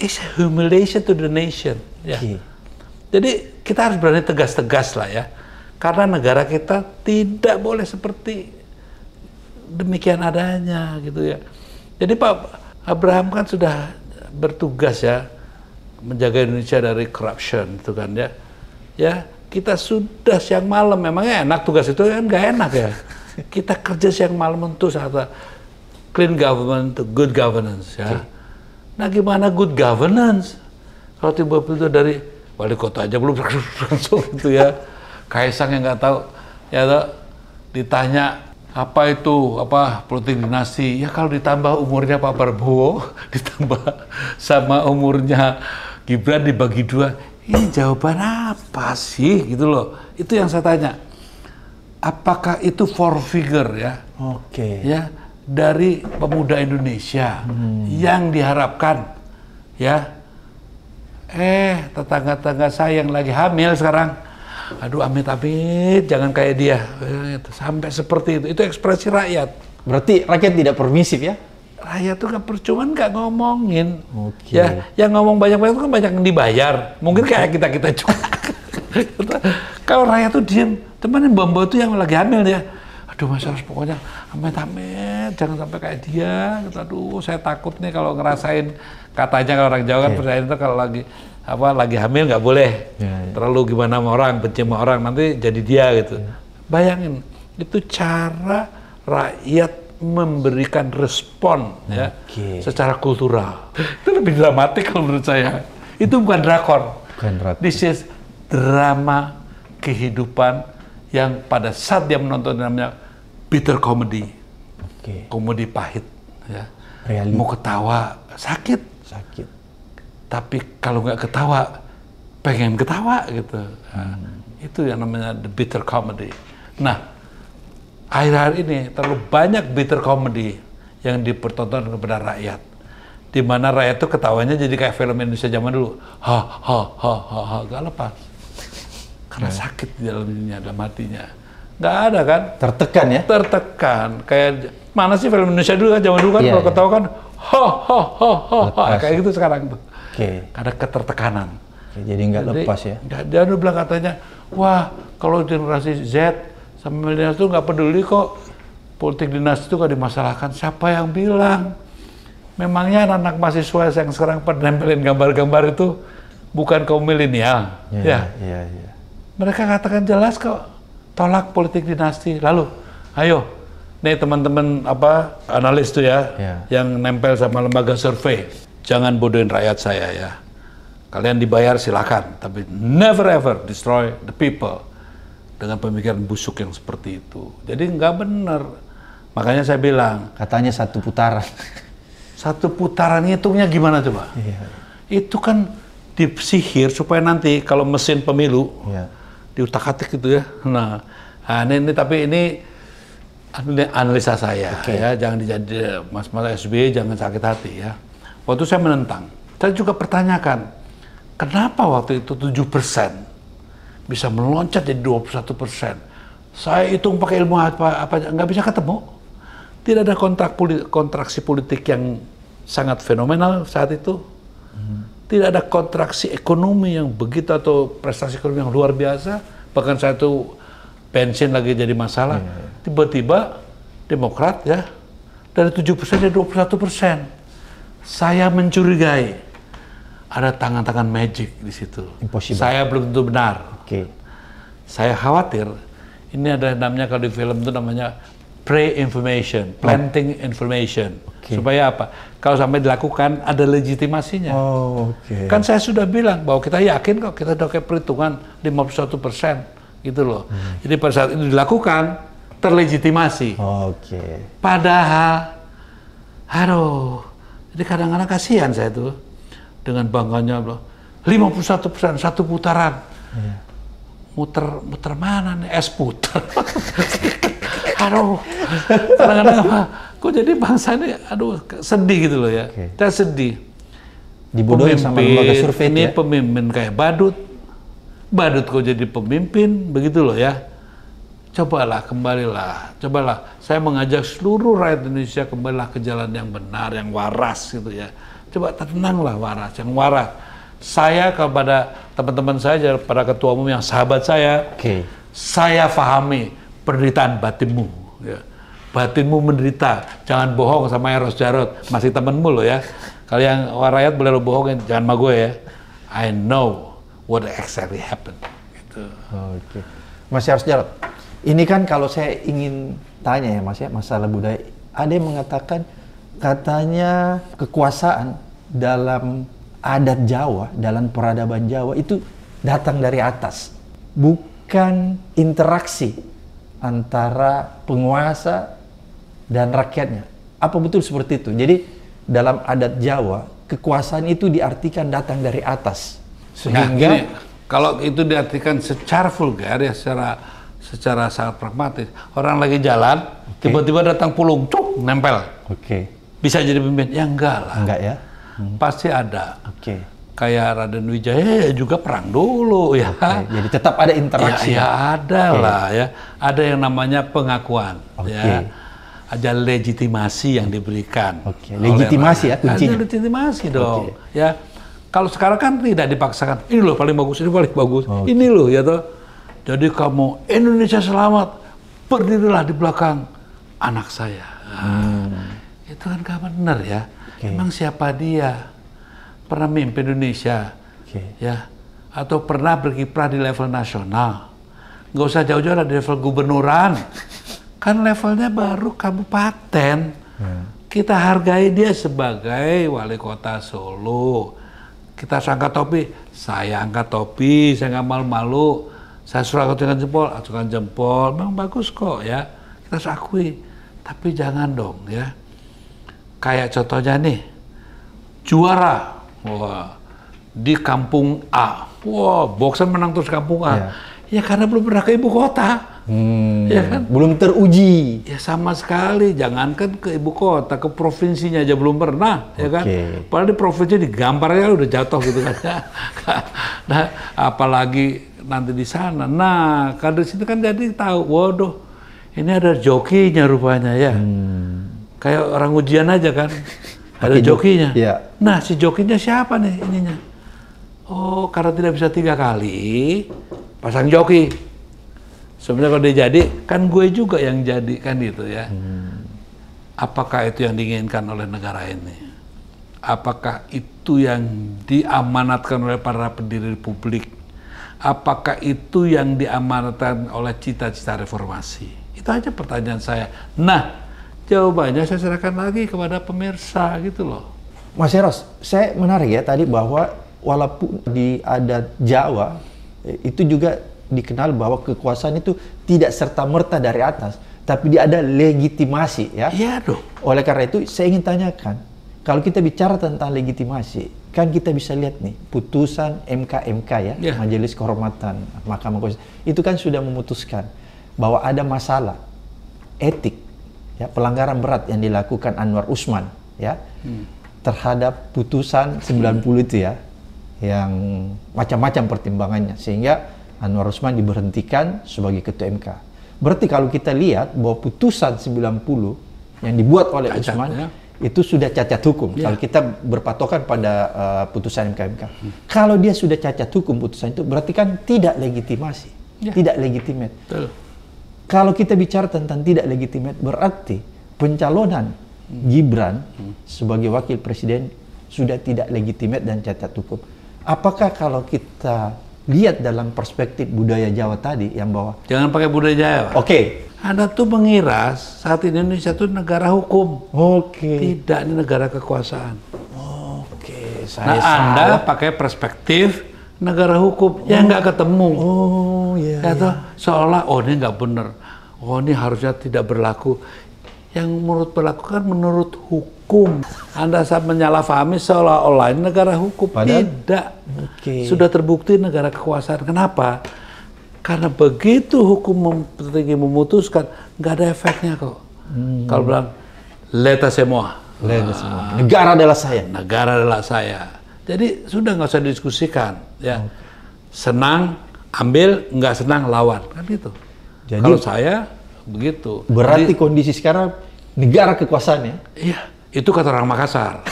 It's humiliation to the nation. Ya. Okay. Jadi kita harus berani tegas-tegas lah ya. Karena negara kita tidak boleh seperti demikian adanya gitu ya. Jadi Pak Abraham kan sudah bertugas ya menjaga Indonesia dari corruption itu kan ya. Ya. Kita sudah siang malam, memangnya enak tugas itu kan nggak enak ya. Kita kerja siang malam untuk saat clean government, good governance ya. Okay. Nah gimana good governance? Kalau tiba-tiba dari wali kota aja belum langsung gitu ya. Kaisang yang nggak tahu ya toh, ditanya apa itu apa politik dinasti ya, kalau ditambah umurnya Pak Prabowo ditambah sama umurnya Gibran dibagi dua. Ini jawaban apa sih gitu loh? Itu yang saya tanya. Apakah itu four figure ya? Oke. Okay. Ya dari pemuda Indonesia hmm. yang diharapkan ya. Eh tetangga-tetangga saya yang lagi hamil sekarang, aduh amit-amit jangan kayak dia. Sampai seperti itu. Itu ekspresi rakyat. Berarti rakyat tidak permisif ya? Rakyat tuh kan percuma nggak ngomongin, okay. ya, yang ngomong banyak-banyak itu kan banyak yang dibayar, mungkin kayak kita kita juga. Kalau rakyat tuh diem, teman yang bambu tuh yang lagi hamil ya, aduh mas harus pokoknya amit-amit, jangan sampai kayak dia. Aduh saya takut nih kalau ngerasain, katanya kalau orang Jawa kan yeah. percaya itu kalau lagi apa lagi hamil nggak boleh, yeah, yeah. terlalu gimana sama orang, benci sama orang nanti jadi dia gitu. Yeah. Bayangin itu cara rakyat memberikan respon ya okay. secara kultural. Itu lebih dramatik kalau menurut saya. Itu bukan drakor. Bukan This is drama kehidupan yang pada saat dia menonton namanya bitter comedy. Okay. Komedi pahit ya. Reali. Mau ketawa sakit. Sakit. Tapi kalau nggak ketawa pengen ketawa gitu. Nah, hmm. itu yang namanya the bitter comedy. Nah, akhir-akhir ini terlalu banyak bitter comedy yang dipertontonkan kepada rakyat, di mana rakyat tuh ketawanya jadi kayak film Indonesia zaman dulu, ha ha ha ha ha, gak lepas, karena hmm. sakit di dalamnya, dalam hatinya, nggak ada kan? Tertekan ya? Tertekan, kayak mana sih film Indonesia dulu kan zaman dulu kan yeah, kalau yeah. ketawa kan, ha ha ha ha, ha. Kayak gitu sekarang tuh, okay. karena ketertekanan. Okay, jadi nggak lepas ya? Dia udah bilang katanya, wah kalau generasi Z sama milenial itu nggak peduli kok, politik dinasti itu nggak dimasalahkan. Siapa yang bilang? Memangnya anak-anak mahasiswa yang sekarang pada nempelin gambar-gambar itu bukan kaum milenial, ya? ya? ya, ya. Mereka katakan jelas kok, tolak politik dinasti. Lalu, ayo, nih teman-teman apa analis tuh ya, ya, yang nempel sama lembaga survei, jangan bodohin rakyat saya ya. Kalian dibayar silakan, tapi never ever destroy the people dengan pemikiran busuk yang seperti itu. Jadi nggak benar. Makanya saya bilang, katanya satu putaran. Satu putaran hitungnya gimana coba? Iya. Itu kan disihir supaya nanti kalau mesin pemilu iya. diutak-atik gitu ya. Nah, ini, ini tapi ini analisa saya okay. ya, jangan dijadi mas-mas S B Y jangan sakit hati ya. Waktu saya menentang, saya juga pertanyakan, kenapa waktu itu tujuh persen bisa meloncat jadi dua puluh satu persen. Saya hitung pakai ilmu apa, apa nggak bisa ketemu. Tidak ada kontrak politik, kontraksi politik yang sangat fenomenal saat itu. Hmm. Tidak ada kontraksi ekonomi yang begitu atau prestasi ekonomi yang luar biasa. Bahkan saya itu pensiun lagi jadi masalah. Tiba-tiba yeah. Demokrat ya dari tujuh persen jadi dua puluh satu persen. Saya mencurigai ada tangan-tangan magic di situ. Impossible. Saya belum tentu benar. Okay. Saya khawatir ini ada namanya kalau di film itu namanya pre-information, planting information. Okay. Supaya apa? Kalau sampai dilakukan ada legitimasinya. Oh, okay. Kan saya sudah bilang bahwa kita yakin kok kita udah kayak perhitungan lima puluh satu persen gitu loh. Hmm. Jadi pada saat itu dilakukan terlegitimasi. Oh, Oke. Okay. Padahal, aduh, jadi kadang-kadang kasihan saya tuh dengan bangganya loh. lima puluh satu persen satu putaran. Yeah. muter muter mana nih, es puter. Aduh, kadang-kadang apa? Kok jadi bangsa ini, aduh, sedih gitu loh ya. Okay. Kita sedih. Dibodohin sama lembaga survei ini ya? Pemimpin kayak badut, badut kok jadi pemimpin, begitu loh ya. Cobalah, kembalilah, cobalah. Saya mengajak seluruh rakyat Indonesia kembalilah ke jalan yang benar, yang waras gitu ya. Coba tenanglah waras, yang waras. Saya kepada teman-teman saya, para ketua umum yang sahabat saya, okay. Saya pahami penderitaan batinmu. Ya. Batinmu menderita, jangan bohong sama Eros Djarot, masih temenmu loh ya. Kalian rakyat boleh lo bohongin, jangan sama gue ya. I know what exactly happened. Gitu. Oh, okay. Mas Eros Djarot, ini kan kalau saya ingin tanya ya Mas ya, masalah budaya. Ada yang mengatakan katanya kekuasaan dalam adat Jawa, dalam peradaban Jawa itu datang dari atas. Bukan interaksi antara penguasa dan rakyatnya. Apa betul seperti itu? Jadi dalam adat Jawa, kekuasaan itu diartikan datang dari atas. Sehingga nah, ini, kalau itu diartikan secara vulgar ya, secara secara sangat pragmatis, orang lagi jalan tiba-tiba okay. datang pulung, cuk, nempel. Oke. Okay. Bisa jadi pemimpin? Ya enggak lah. Enggak ya. Hmm. Pasti ada. Oke. Okay. Kayak Raden Wijaya juga perang dulu ya. Okay. Jadi tetap ada interaksi. Ya, ya ada okay. lah ya. Ada yang namanya pengakuan. Oke. Okay. Ya. Ada legitimasi yang diberikan. Oke. Okay. Legitimasi ya kuncinya. Ada legitimasi dong. Okay. Ya. Kalau sekarang kan tidak dipaksakan. Ini loh paling bagus, ini paling bagus. Okay. Ini loh ya toh. Jadi kamu Indonesia selamat, berdirilah di belakang anak saya. Hmm. Nah, itu kan gak benar ya. Okay. Emang siapa dia? Pernah memimpin Indonesia, okay. ya? Atau pernah berkiprah di level nasional? Gak usah jauh-jauh di level gubernuran. Kan levelnya baru kabupaten. Hmm. Kita hargai dia sebagai wali kota Solo. Kita harus angkat topi. Saya angkat topi, saya gak malu-malu. Saya suruh acungkan jempol, acungkan jempol, memang bagus kok ya, kita harus akui. Tapi jangan dong ya, kayak contohnya nih, juara, wah, di kampung A, wah, boxer menang terus kampung A, ya, ya karena belum pernah ke ibu kota, hmm, ya kan? Belum teruji. Ya sama sekali, jangankan ke ibu kota, ke provinsinya aja belum pernah, okay. ya kan? Padahal di provinsi digambarnya udah jatuh gitu kan. Nah, apalagi nanti di sana. Nah, kader situ kan jadi tahu, waduh, ini ada jokinya rupanya ya. Hmm. Kayak orang ujian aja kan, ada jokinya. Ya. Nah, si jokinya siapa nih ininya? Oh, karena tidak bisa tiga kali, pasang joki. Sebenarnya kalau dia jadi, kan gue juga yang jadi kan gitu ya. Hmm. Apakah itu yang diinginkan oleh negara ini? Apakah itu yang diamanatkan oleh para pendiri publik? Apakah itu yang diamanatkan oleh cita-cita reformasi? Itu aja pertanyaan saya. Nah, jawabannya saya serahkan lagi kepada pemirsa gitu loh. Mas Eros, saya menarik ya tadi bahwa walaupun di adat Jawa, itu juga dikenal bahwa kekuasaan itu tidak serta-merta dari atas, tapi dia ada legitimasi ya. Iya dong. Oleh karena itu, saya ingin tanyakan, kalau kita bicara tentang legitimasi, kan kita bisa lihat nih, putusan M K M K ya, yeah. Majelis Kehormatan Mahkamah Konstitusi, itu kan sudah memutuskan bahwa ada masalah etik, ya, pelanggaran berat yang dilakukan Anwar Usman ya, hmm. terhadap putusan sembilan puluh itu ya, yang macam-macam pertimbangannya, sehingga Anwar Usman diberhentikan sebagai Ketua M K. Berarti kalau kita lihat bahwa putusan sembilan puluh yang dibuat oleh Ajak, Usman, ya. Itu sudah cacat hukum. Ya. Kalau kita berpatokan pada uh, putusan M K M K, hmm. kalau dia sudah cacat hukum putusan itu, berarti kan tidak legitimasi, ya. Tidak legitimate. Betul. Kalau kita bicara tentang tidak legitimate, berarti pencalonan hmm. Gibran hmm. sebagai wakil presiden sudah tidak legitimate dan cacat hukum. Apakah kalau kita lihat dalam perspektif budaya Jawa tadi yang bahwa jangan pakai budaya Jawa. Oke. Okay. Anda tuh mengira saat Indonesia itu negara hukum, okay. tidak ini negara kekuasaan. Oh, Oke, okay. saya nah, salah. Anda pakai perspektif negara hukum oh. yang nggak ketemu. Oh, iya. Ya, iya. Seolah oh ini nggak benar, oh ini harusnya tidak berlaku. Yang menurut berlaku kan menurut hukum. Anda saat menyalahfahami seolah-olah ini negara hukum. Padahal? Tidak. Okay. Sudah terbukti negara kekuasaan. Kenapa? Karena begitu hukum tertinggi memutuskan, nggak ada efeknya kok. Hmm. Kalau bilang, leta semua. Leta semua. Nah, negara adalah saya. Negara adalah saya. Jadi sudah nggak usah didiskusikan. Ya. Okay. Senang, ambil, nggak senang, lawan. Kan gitu. Jadi, kalau saya, begitu. Berarti jadi, kondisi sekarang negara kekuasaannya? Iya. Itu kata orang Makassar.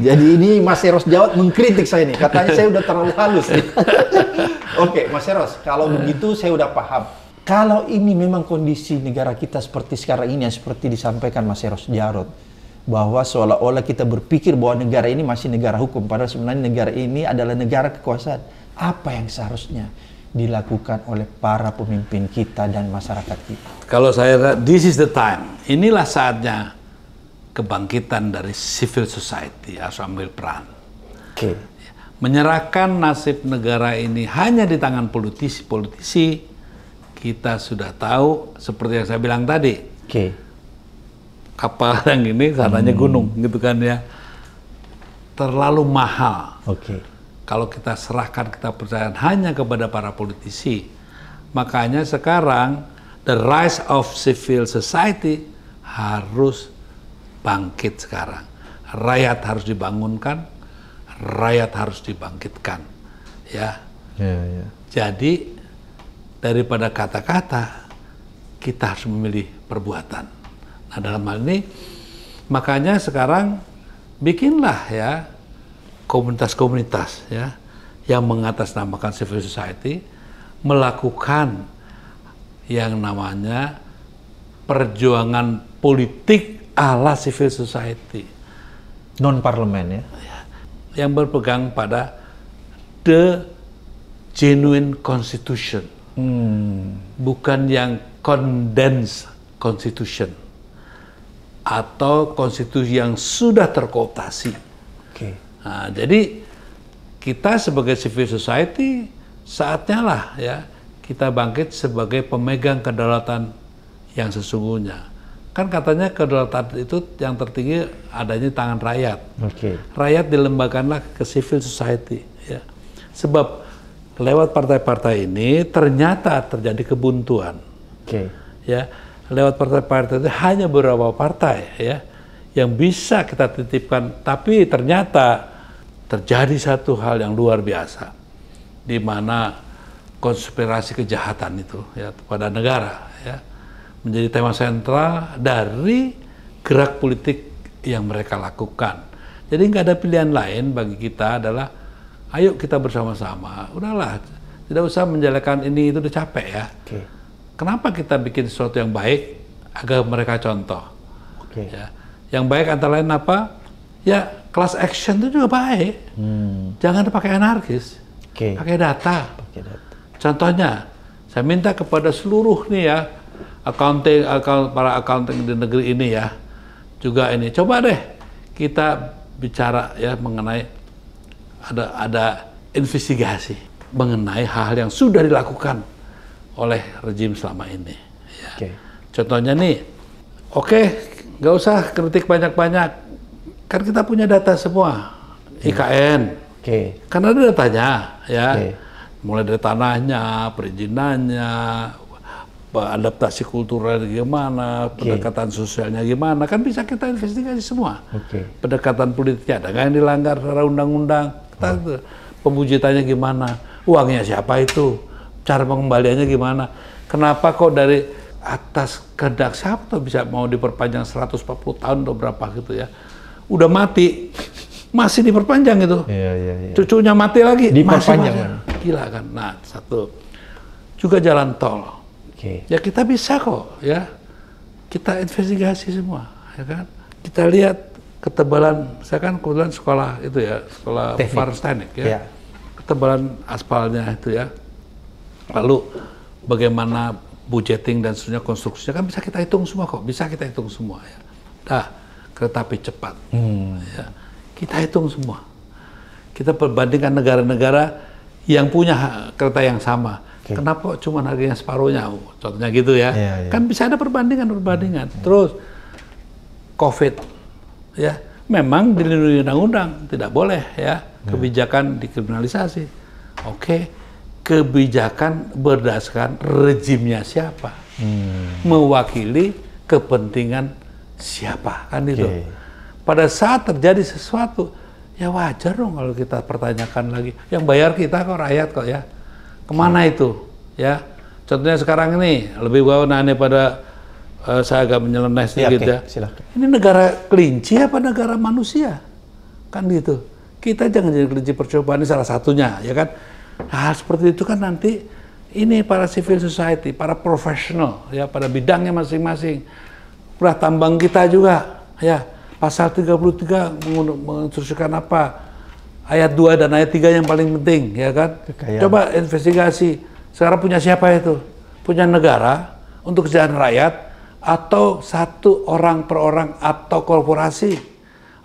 Jadi ini Mas Eros Djarot mengkritik saya nih. Katanya saya udah terlalu halus nih. Oke, Mas Eros, kalau begitu saya udah paham. Kalau ini memang kondisi negara kita seperti sekarang ini, yang seperti disampaikan Mas Eros Djarot, bahwa seolah-olah kita berpikir bahwa negara ini masih negara hukum, padahal sebenarnya negara ini adalah negara kekuasaan. Apa yang seharusnya dilakukan oleh para pemimpin kita dan masyarakat kita? Kalau saya, this is the time. Inilah saatnya kebangkitan dari civil society harus ambil peran. Okay. Menyerahkan nasib negara ini hanya di tangan politisi-politisi, kita sudah tahu seperti yang saya bilang tadi. Okay. Kapal yang ini katanya hmm. gunung, gitu kan ya. Terlalu mahal. Okay. Kalau kita serahkan, kita percaya hanya kepada para politisi. Makanya sekarang the rise of civil society harus bangkit sekarang. Rakyat harus dibangunkan, rakyat harus dibangkitkan, ya. Yeah, yeah. Jadi daripada kata-kata, kita harus memilih perbuatan. Nah dalam hal ini, makanya sekarang bikinlah ya komunitas-komunitas ya yang mengatasnamakan civil society melakukan yang namanya perjuangan politik ala civil society, non parlemen ya, yang berpegang pada the genuine constitution, hmm. bukan yang condensed constitution atau konstitusi yang sudah terkooptasi. Okay. Nah, jadi kita sebagai civil society saatnya lah ya kita bangkit sebagai pemegang kedaulatan yang sesungguhnya. Kan katanya kedaulatan itu yang tertinggi adanya di tangan rakyat. Okay. Rakyat dilembakanlah ke civil society. Ya. Sebab lewat partai-partai ini ternyata terjadi kebuntuan. Okay. Ya, lewat partai-partai itu hanya beberapa partai ya yang bisa kita titipkan. Tapi ternyata terjadi satu hal yang luar biasa, di mana konspirasi kejahatan itu ya kepada negara. Ya. Menjadi tema sentral dari gerak politik yang mereka lakukan. Jadi nggak ada pilihan lain bagi kita adalah, ayo kita bersama-sama, udahlah, tidak usah menjalankan ini itu, udah capek ya. Okay. Kenapa kita bikin sesuatu yang baik agar mereka contoh? Okay. Ya. Yang baik antara lain apa? Ya class action itu juga baik. Hmm. Jangan pakai anarkis, okay. pakai data. Pakai data. Contohnya, saya minta kepada seluruh nih ya. Accounting, account, para accounting di negeri ini ya juga ini coba deh kita bicara ya mengenai ada ada investigasi mengenai hal-hal yang sudah dilakukan oleh rejim selama ini ya. Okay. Contohnya nih, oke okay, nggak usah kritik banyak-banyak, kan kita punya data semua. Okay. I K N okay. kan ada datanya ya. Okay. Mulai dari tanahnya, perizinannya, adaptasi kulturalnya gimana, okay. pendekatan sosialnya gimana, kan bisa kita investigasi semua. Okay. Pendekatan politiknya ada nggak yang dilanggar secara undang-undang, oh. pembujitannya gimana, uangnya siapa itu, cara pengembaliannya gimana, kenapa kok dari atas kehendak siapa tuh bisa mau diperpanjang seratus empat puluh tahun atau berapa gitu ya, udah mati masih diperpanjang gitu, yeah, yeah, yeah. cucunya mati lagi diperpanjang, masih gila kan. Nah satu juga jalan tol. Okay. Ya kita bisa kok, ya kita investigasi semua, ya kan? Kita lihat ketebalan, saya kan kebetulan sekolah itu ya, sekolah teknik ya, yeah. ketebalan aspalnya itu ya, lalu bagaimana budgeting dan seterusnya konstruksinya kan bisa kita hitung semua kok, bisa kita hitung semua ya. Dah kereta api cepat, hmm. ya. Kita hitung semua, kita perbandingkan negara-negara yang punya kereta yang sama. Kenapa cuma harganya separuhnya? Contohnya gitu ya. Yeah, yeah. Kan bisa ada perbandingan-perbandingan. Yeah. Terus COVID, ya memang dilindungi undang-undang, tidak boleh ya kebijakan yeah. dikriminalisasi. Oke, okay. kebijakan berdasarkan rejimnya siapa, hmm. mewakili kepentingan siapa, kan okay. itu. Pada saat terjadi sesuatu, ya wajar dong kalau kita pertanyakan lagi. Yang bayar kita kok rakyat kok ya, kemana hmm. itu ya? Contohnya sekarang ini lebih bawah nanya pada uh, saya agak menyeleneh sedikit ya. Okay. ya. Ini negara kelinci apa negara manusia, kan gitu. Kita jangan jadi kelinci percobaan, ini salah satunya ya kan. Nah, seperti itu kan nanti ini para civil society, para profesional ya pada bidangnya masing-masing. Udah tambang kita juga ya. Pasal tiga puluh tiga menginstruksikan apa? Ayat dua dan ayat tiga yang paling penting ya kan. Kekayaan. Coba investigasi. Sekarang punya siapa itu? Punya negara untuk kesejahteraan rakyat atau satu orang per orang atau korporasi?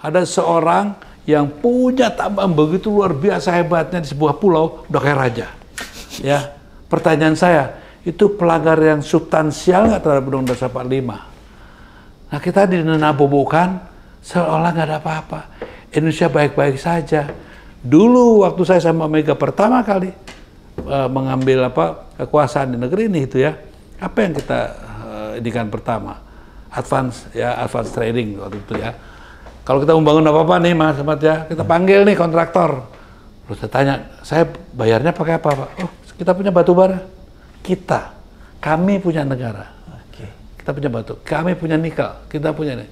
Ada seorang yang punya tambang begitu luar biasa hebatnya di sebuah pulau, udah kayak raja. Ya, pertanyaan saya, itu pelanggar yang substansial nggak terhadap Undang-Undang Dasar empat puluh lima? Nah, kita dinabobokan seolah nggak ada apa-apa. Indonesia baik-baik saja. Dulu waktu saya sama Mega pertama kali uh, mengambil apa kekuasaan di negeri ini itu ya, apa yang kita uh, indikan pertama? Advance ya, advance trading waktu itu ya. Kalau kita membangun apa-apa nih Mas Ahmad ya, kita panggil nih kontraktor. Terus saya tanya, saya bayarnya pakai apa Pak? Oh, kita punya batu bara. Kita, kami punya negara. Oke. Kita punya batu, kami punya nikel, kita punya nih.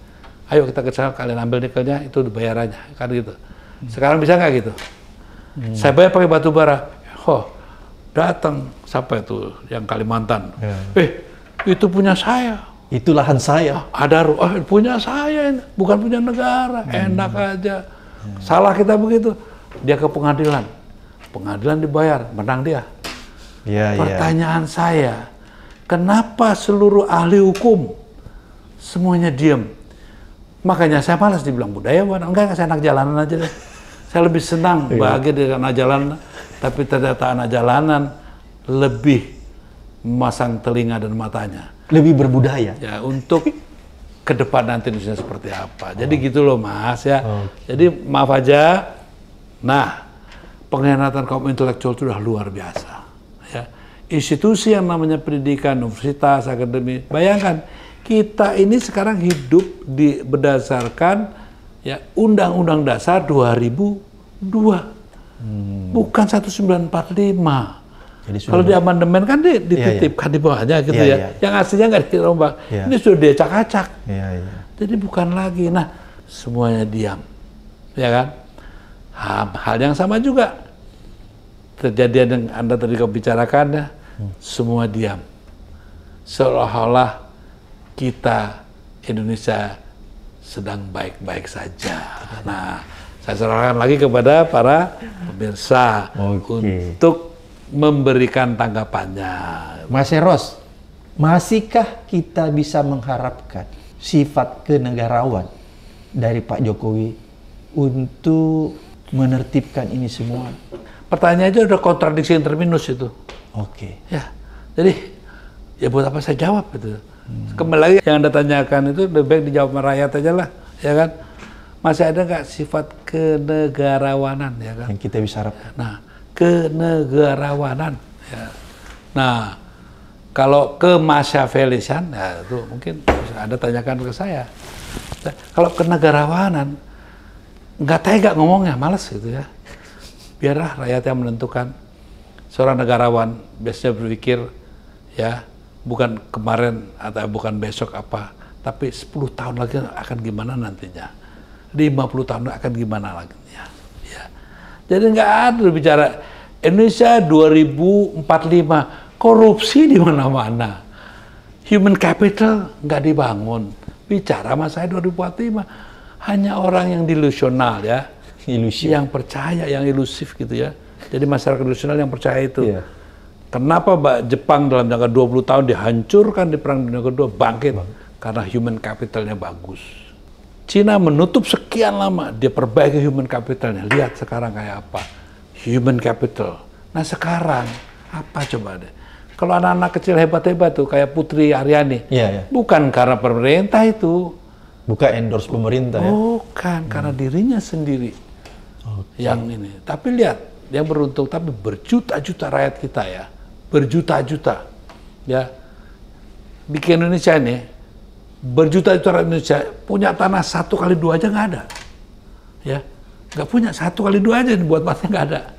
Ayo kita kerjasama, kalian ambil nikelnya, itu bayarannya, kan gitu. Sekarang bisa nggak gitu? Hmm. Saya bayar pakai batu bara. Oh, datang sampai itu yang Kalimantan. Ya. Eh, itu punya saya. Itu lahan saya. Ah, ada ah, punya saya, bukan punya negara. Hmm. Enak aja. Hmm. Salah kita begitu. Dia ke pengadilan. Pengadilan dibayar, menang dia. Ya, Pertanyaan ya. saya, kenapa seluruh ahli hukum semuanya diem? Makanya saya malas dibilang budayawan. Enggak, saya anak jalanan aja deh. Saya lebih senang bahagia dengan anak jalanan. Tapi ternyata anak jalanan lebih memasang telinga dan matanya. Lebih berbudaya ya untuk ke depan nanti Indonesia seperti apa. Jadi oh. gitu loh Mas ya. Oh. Jadi maaf aja. Nah, pengkhianatan kaum intelektual itu sudah luar biasa. Ya. Institusi yang namanya pendidikan, universitas, akademi. Bayangkan kita ini sekarang hidup di berdasarkan ya Undang-Undang Dasar dua ribu dua. Hmm. Bukan seribu sembilan ratus empat puluh lima. Jadi kalau di amandemen kan di, dititipkan ya, ya. di bawahnya gitu ya, ya. ya. yang aslinya nggak dirombak. Ya. Ini sudah diacak-acak. Ya, ya. Jadi bukan lagi. Nah, semuanya diam, ya kan? Hal, hal yang sama juga terjadi yang Anda tadi kau bicarakan ya, hmm. semua diam. Seolah-olah kita Indonesia sedang baik-baik saja. Nah, saya serahkan lagi kepada para pemirsa okay. untuk memberikan tanggapannya. Mas Eros, masihkah kita bisa mengharapkan sifat kenegarawan dari Pak Jokowi untuk menertibkan ini semua? Pertanyaannya aja udah kontradiksi in terminus itu. Oke. Okay. Ya, jadi ya buat apa saya jawab itu? Hmm. Kembali lagi yang Anda tanyakan itu lebih baik dijawab rakyat aja lah, ya kan? Masih ada nggak sifat kenegarawanan ya kan? Yang kita bisa harapkan. Nah. Kenegarawanan. Ya. Nah, kalau kemasyafelisan, ya itu mungkin Anda tanyakan ke saya. Kalau kenegarawanan, nggak tega ngomongnya, males gitu ya. Biarlah rakyat yang menentukan. Seorang negarawan biasanya berpikir, ya bukan kemarin atau bukan besok apa, tapi sepuluh tahun lagi akan gimana nantinya, lima puluh tahun akan gimana lagi. Jadi nggak ada bicara Indonesia dua ribu empat puluh lima, korupsi di mana-mana, human capital nggak dibangun. Bicara sama saya dua ribu empat puluh lima, hanya orang yang delusional ya, ilusif. Yang percaya, yang ilusif gitu ya. Jadi masyarakat delusional yang percaya itu. Yeah. Kenapa Jepang dalam jangka dua puluh tahun dihancurkan di Perang Dunia Kedua bangkit? Bang. Karena human capitalnya bagus. Cina menutup sekian lama, dia perbaiki human capitalnya. Lihat sekarang kayak apa, human capital. Nah sekarang, apa coba deh. Kalau anak-anak kecil hebat-hebat tuh, kayak Putri Ariani. Ya, ya. Bukan karena pemerintah itu. Bukan endorse pemerintah ya? Bukan, karena hmm. dirinya sendiri okay. yang ini. Tapi lihat, yang beruntung, tapi berjuta-juta rakyat kita ya, berjuta-juta ya, bikin Indonesia ini, berjuta-juta rakyat Indonesia punya tanah satu kali dua aja nggak ada, ya nggak punya satu kali dua aja buat mati nggak ada,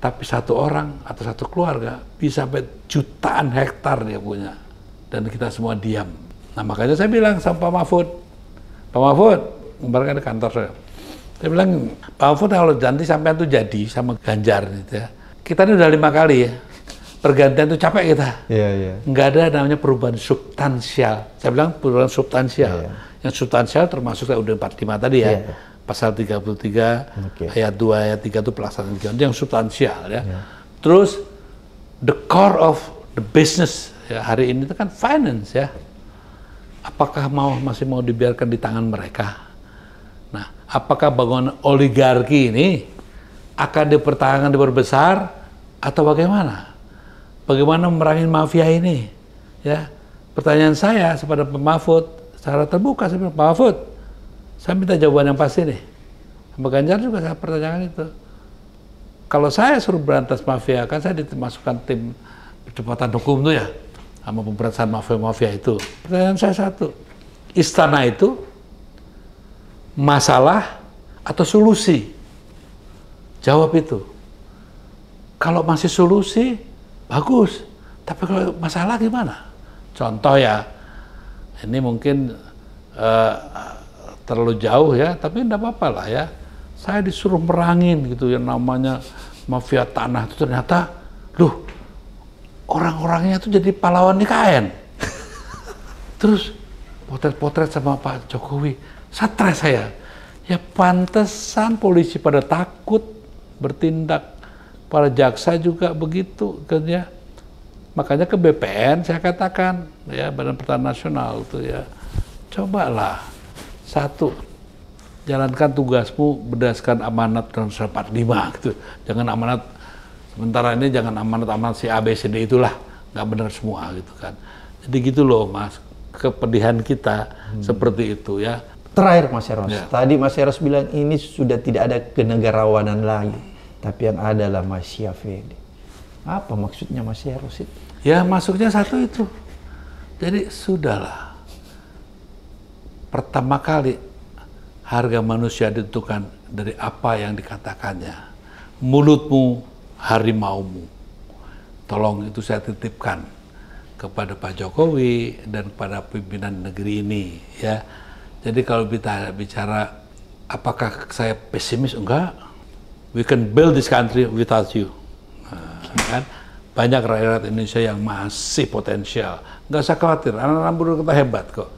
tapi satu orang atau satu keluarga bisa sampai jutaan hektar dia punya, dan kita semua diam. Nah makanya saya bilang sama Pak Mahfud, Pak Mahfud, kemarin ada kantor saya. Saya bilang, Pak Mahfud kalau ganti sampean tuh jadi sama Ganjar gitu ya. Kita ini udah lima kali ya, pergantian tuh capek kita. Yeah, yeah. Nggak ada namanya perubahan substansial. Saya bilang perubahan substansial. Yeah, yeah. Yang substansial termasuk saya udah empat puluh lima tadi ya, yeah. Pasal tiga puluh tiga, okay. Ayat dua, ayat tiga itu pelaksanaan. Itu yang substansial ya. Yeah. Terus, the core of the business ya, hari ini itu kan finance ya. Apakah mau masih mau dibiarkan di tangan mereka? Nah, apakah bangunan oligarki ini akan dipertahankan, diperbesar, atau bagaimana? Bagaimana memerangi mafia ini? Ya, pertanyaan saya kepada Pak Mahfud secara terbuka, saya bilang, Pak Mahfud, saya minta jawaban yang pasti nih. Sama Ganjar juga saya pertanyaan itu. Kalau saya suruh berantas mafia, kan saya dimasukkan tim percepatan hukum tuh ya, sama pemberantasan mafia-mafia itu. Pertanyaan saya satu, istana itu masalah atau solusi? Jawab itu. Kalau masih solusi, bagus. Tapi kalau masalah gimana? Contoh ya, ini mungkin uh, terlalu jauh ya, tapi enggak apa-apa lah ya. Saya disuruh merangin gitu yang namanya mafia tanah itu ternyata, loh, orang-orangnya itu jadi pahlawan I K N. Terus, potret-potret sama Pak Jokowi. Stres saya, ya pantesan polisi pada takut bertindak, para jaksa juga begitu kan ya. Makanya ke B P N saya katakan ya, Badan Pertahanan Nasional itu ya, cobalah satu, jalankan tugasmu berdasarkan amanat dalam empat puluh lima gitu. Jangan amanat sementara ini, jangan amanat-amanat si A B C D itulah, nggak benar semua gitu kan. Jadi gitu loh Mas, kepedihan kita hmm. seperti itu ya. Terakhir Mas Eros, ya. Tadi Mas Eros bilang ini sudah tidak ada kenegarawanan lagi, tapi yang ada adalah Machiavelli. Apa maksudnya Mas Eros itu? Ya masuknya satu itu. Jadi sudahlah. Pertama kali harga manusia ditentukan dari apa yang dikatakannya. Mulutmu, harimaumu. Tolong itu saya titipkan kepada Pak Jokowi dan kepada pimpinan negeri ini ya. Jadi kalau kita bicara, apakah saya pesimis? Enggak. We can build this country without you. Nah, kan? Banyak rakyat Indonesia yang masih potensial. Enggak usah khawatir, anak-anak muda kita hebat kok.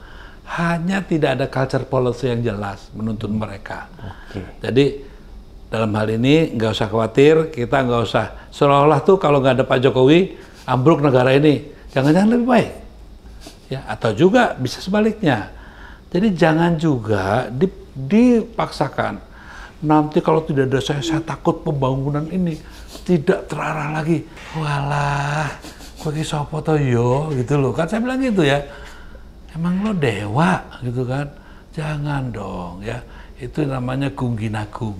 Hanya tidak ada culture policy yang jelas menuntun mereka. Okay. Jadi dalam hal ini enggak usah khawatir, kita enggak usah. Seolah-olah tuh kalau enggak ada Pak Jokowi, ambruk negara ini. Jangan-jangan lebih baik. Ya, atau juga bisa sebaliknya. Jadi jangan juga dipaksakan, nanti kalau tidak ada saya, saya takut pembangunan ini tidak terarah lagi. Walah, bagi sopo to yo, gitu loh. Kan saya bilang gitu ya, emang lo dewa gitu kan. Jangan dong ya, itu namanya gungginagung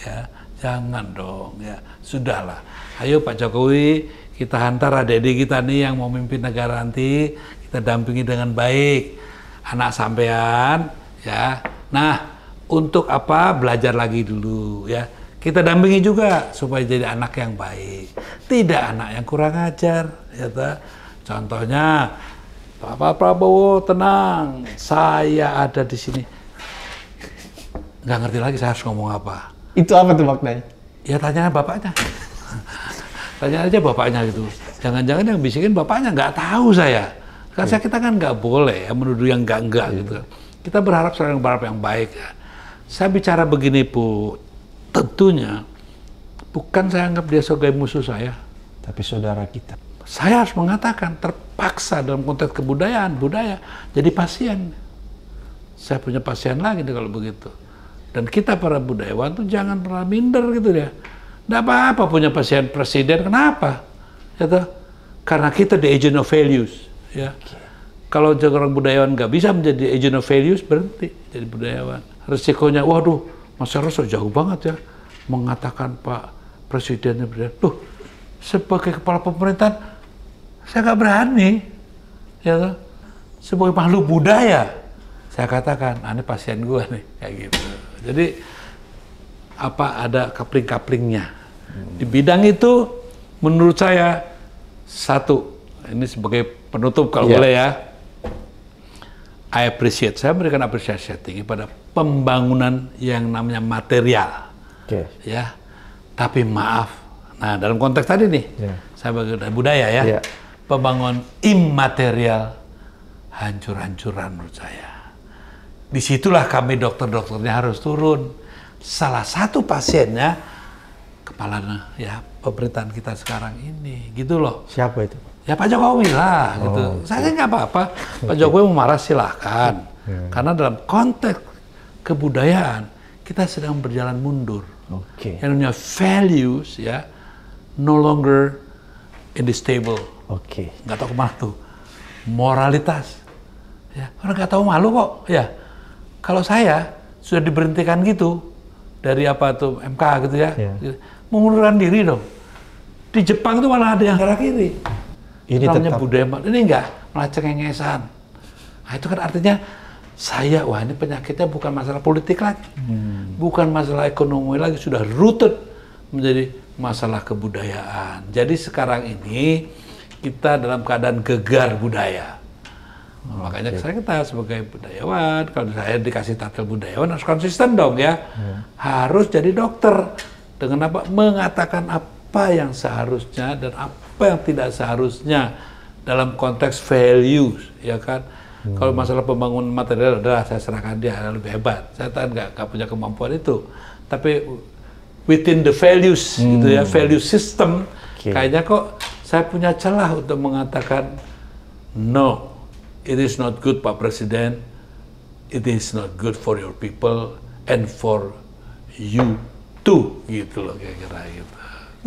ya. Jangan dong ya, sudahlah. Ayo Pak Jokowi, kita hantar adik-adik kita nih yang mau mimpin negara nanti, kita dampingi dengan baik. Anak sampean, ya. Nah, untuk apa belajar lagi dulu, ya. Kita dampingi juga supaya jadi anak yang baik. Tidak anak yang kurang ajar, ya. Ta. Contohnya, Pak Prabowo tenang, saya ada di sini. Nggak ngerti lagi saya harus ngomong apa. Itu apa tuh maknanya? Ya tanya bapaknya. Tanya aja bapaknya gitu. Jangan-jangan yang bisikin bapaknya, nggak tahu saya. Kan saya kita kan nggak boleh ya, menuduh yang enggak-enggak gitu. Kita berharap seorang yang berharap yang baik ya. Saya bicara begini Bu, tentunya bukan saya anggap dia sebagai musuh saya. Tapi saudara kita. Saya harus mengatakan terpaksa dalam konteks kebudayaan, budaya. Jadi pasien. Saya punya pasien lagi deh kalau begitu. Dan kita para budayawan tuh jangan pernah minder gitu ya. Nggak apa-apa punya pasien presiden, kenapa? Gitu. Karena kita the agent of values. Ya. Kalau orang budayawan nggak bisa menjadi agent of values, berhenti jadi budayawan. Resikonya, waduh, Mas Eros jauh banget ya, mengatakan Pak Presiden yang berani, loh, sebagai kepala pemerintahan saya nggak berani, ya toh. Sebagai makhluk budaya, saya katakan, ah, ini pasien gue nih, kayak gitu. Jadi apa ada kapling-kaplingnya di bidang itu, menurut saya satu ini sebagai penutup kalau yeah. boleh ya. I appreciate, saya memberikan apresiasi tinggi pada pembangunan yang namanya material, okay. ya. Tapi maaf, nah dalam konteks tadi nih, yeah. saya bagi budaya ya, yeah. pembangunan imaterial hancur-hancuran menurut saya. Disitulah kami dokter-dokternya harus turun. Salah satu pasiennya kepala ya pemerintahan kita sekarang ini, gitu loh. Siapa itu? Ya Pak Jokowi lah, gitu. Oh, okay. Saya nggak apa-apa. Pak Jokowi mau marah silahkan, yeah. karena dalam konteks kebudayaan kita sedang berjalan mundur. Okay. Yang namanya values ya, no longer in this table. Oke. Okay. Nggak tahu kemana tuh. Moralitas, ya orang nggak tahu malu kok. Ya kalau saya sudah diberhentikan gitu dari apa tuh M K gitu ya, yeah. mengundurkan diri dong. Di Jepang itu malah ada yang arah kiri. Ini namanya budaya, ini enggak, malah cengengesan. Nah, itu kan artinya saya, wah ini penyakitnya bukan masalah politik lagi, hmm. bukan masalah ekonomi lagi, sudah rooted menjadi masalah kebudayaan. Jadi sekarang ini kita dalam keadaan gegar budaya. Hmm. Makanya saya kita sebagai budayawan, kalau saya dikasih titel budayawan harus konsisten dong ya, hmm. harus jadi dokter dengan apa mengatakan apa yang seharusnya dan apa. apa yang tidak seharusnya dalam konteks values, ya kan? Hmm. Kalau masalah pembangunan material adalah saya serahkan dia lebih hebat. Saya tak nggak punya kemampuan itu. Tapi within the values, hmm. gitu ya, value system, okay. kayaknya kok saya punya celah untuk mengatakan no, it is not good, Pak Presiden. It is not good for your people and for you too, gitu loh kira-kira gitu.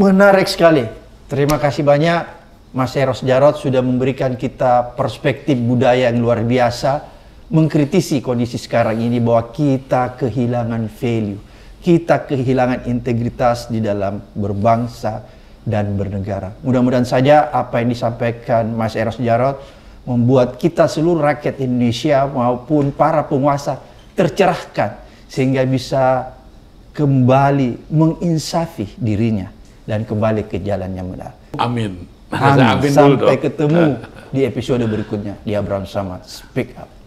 Menarik sekali. Terima kasih banyak Mas Eros Djarot sudah memberikan kita perspektif budaya yang luar biasa, mengkritisi kondisi sekarang ini bahwa kita kehilangan value, kita kehilangan integritas di dalam berbangsa dan bernegara. Mudah-mudahan saja apa yang disampaikan Mas Eros Djarot membuat kita seluruh rakyat Indonesia maupun para penguasa tercerahkan sehingga bisa kembali menginsafi dirinya dan kembali ke jalan yang benar. Amin. Amin. Amin. Sampai ketemu di episode berikutnya di Abraham Samad Speak Up.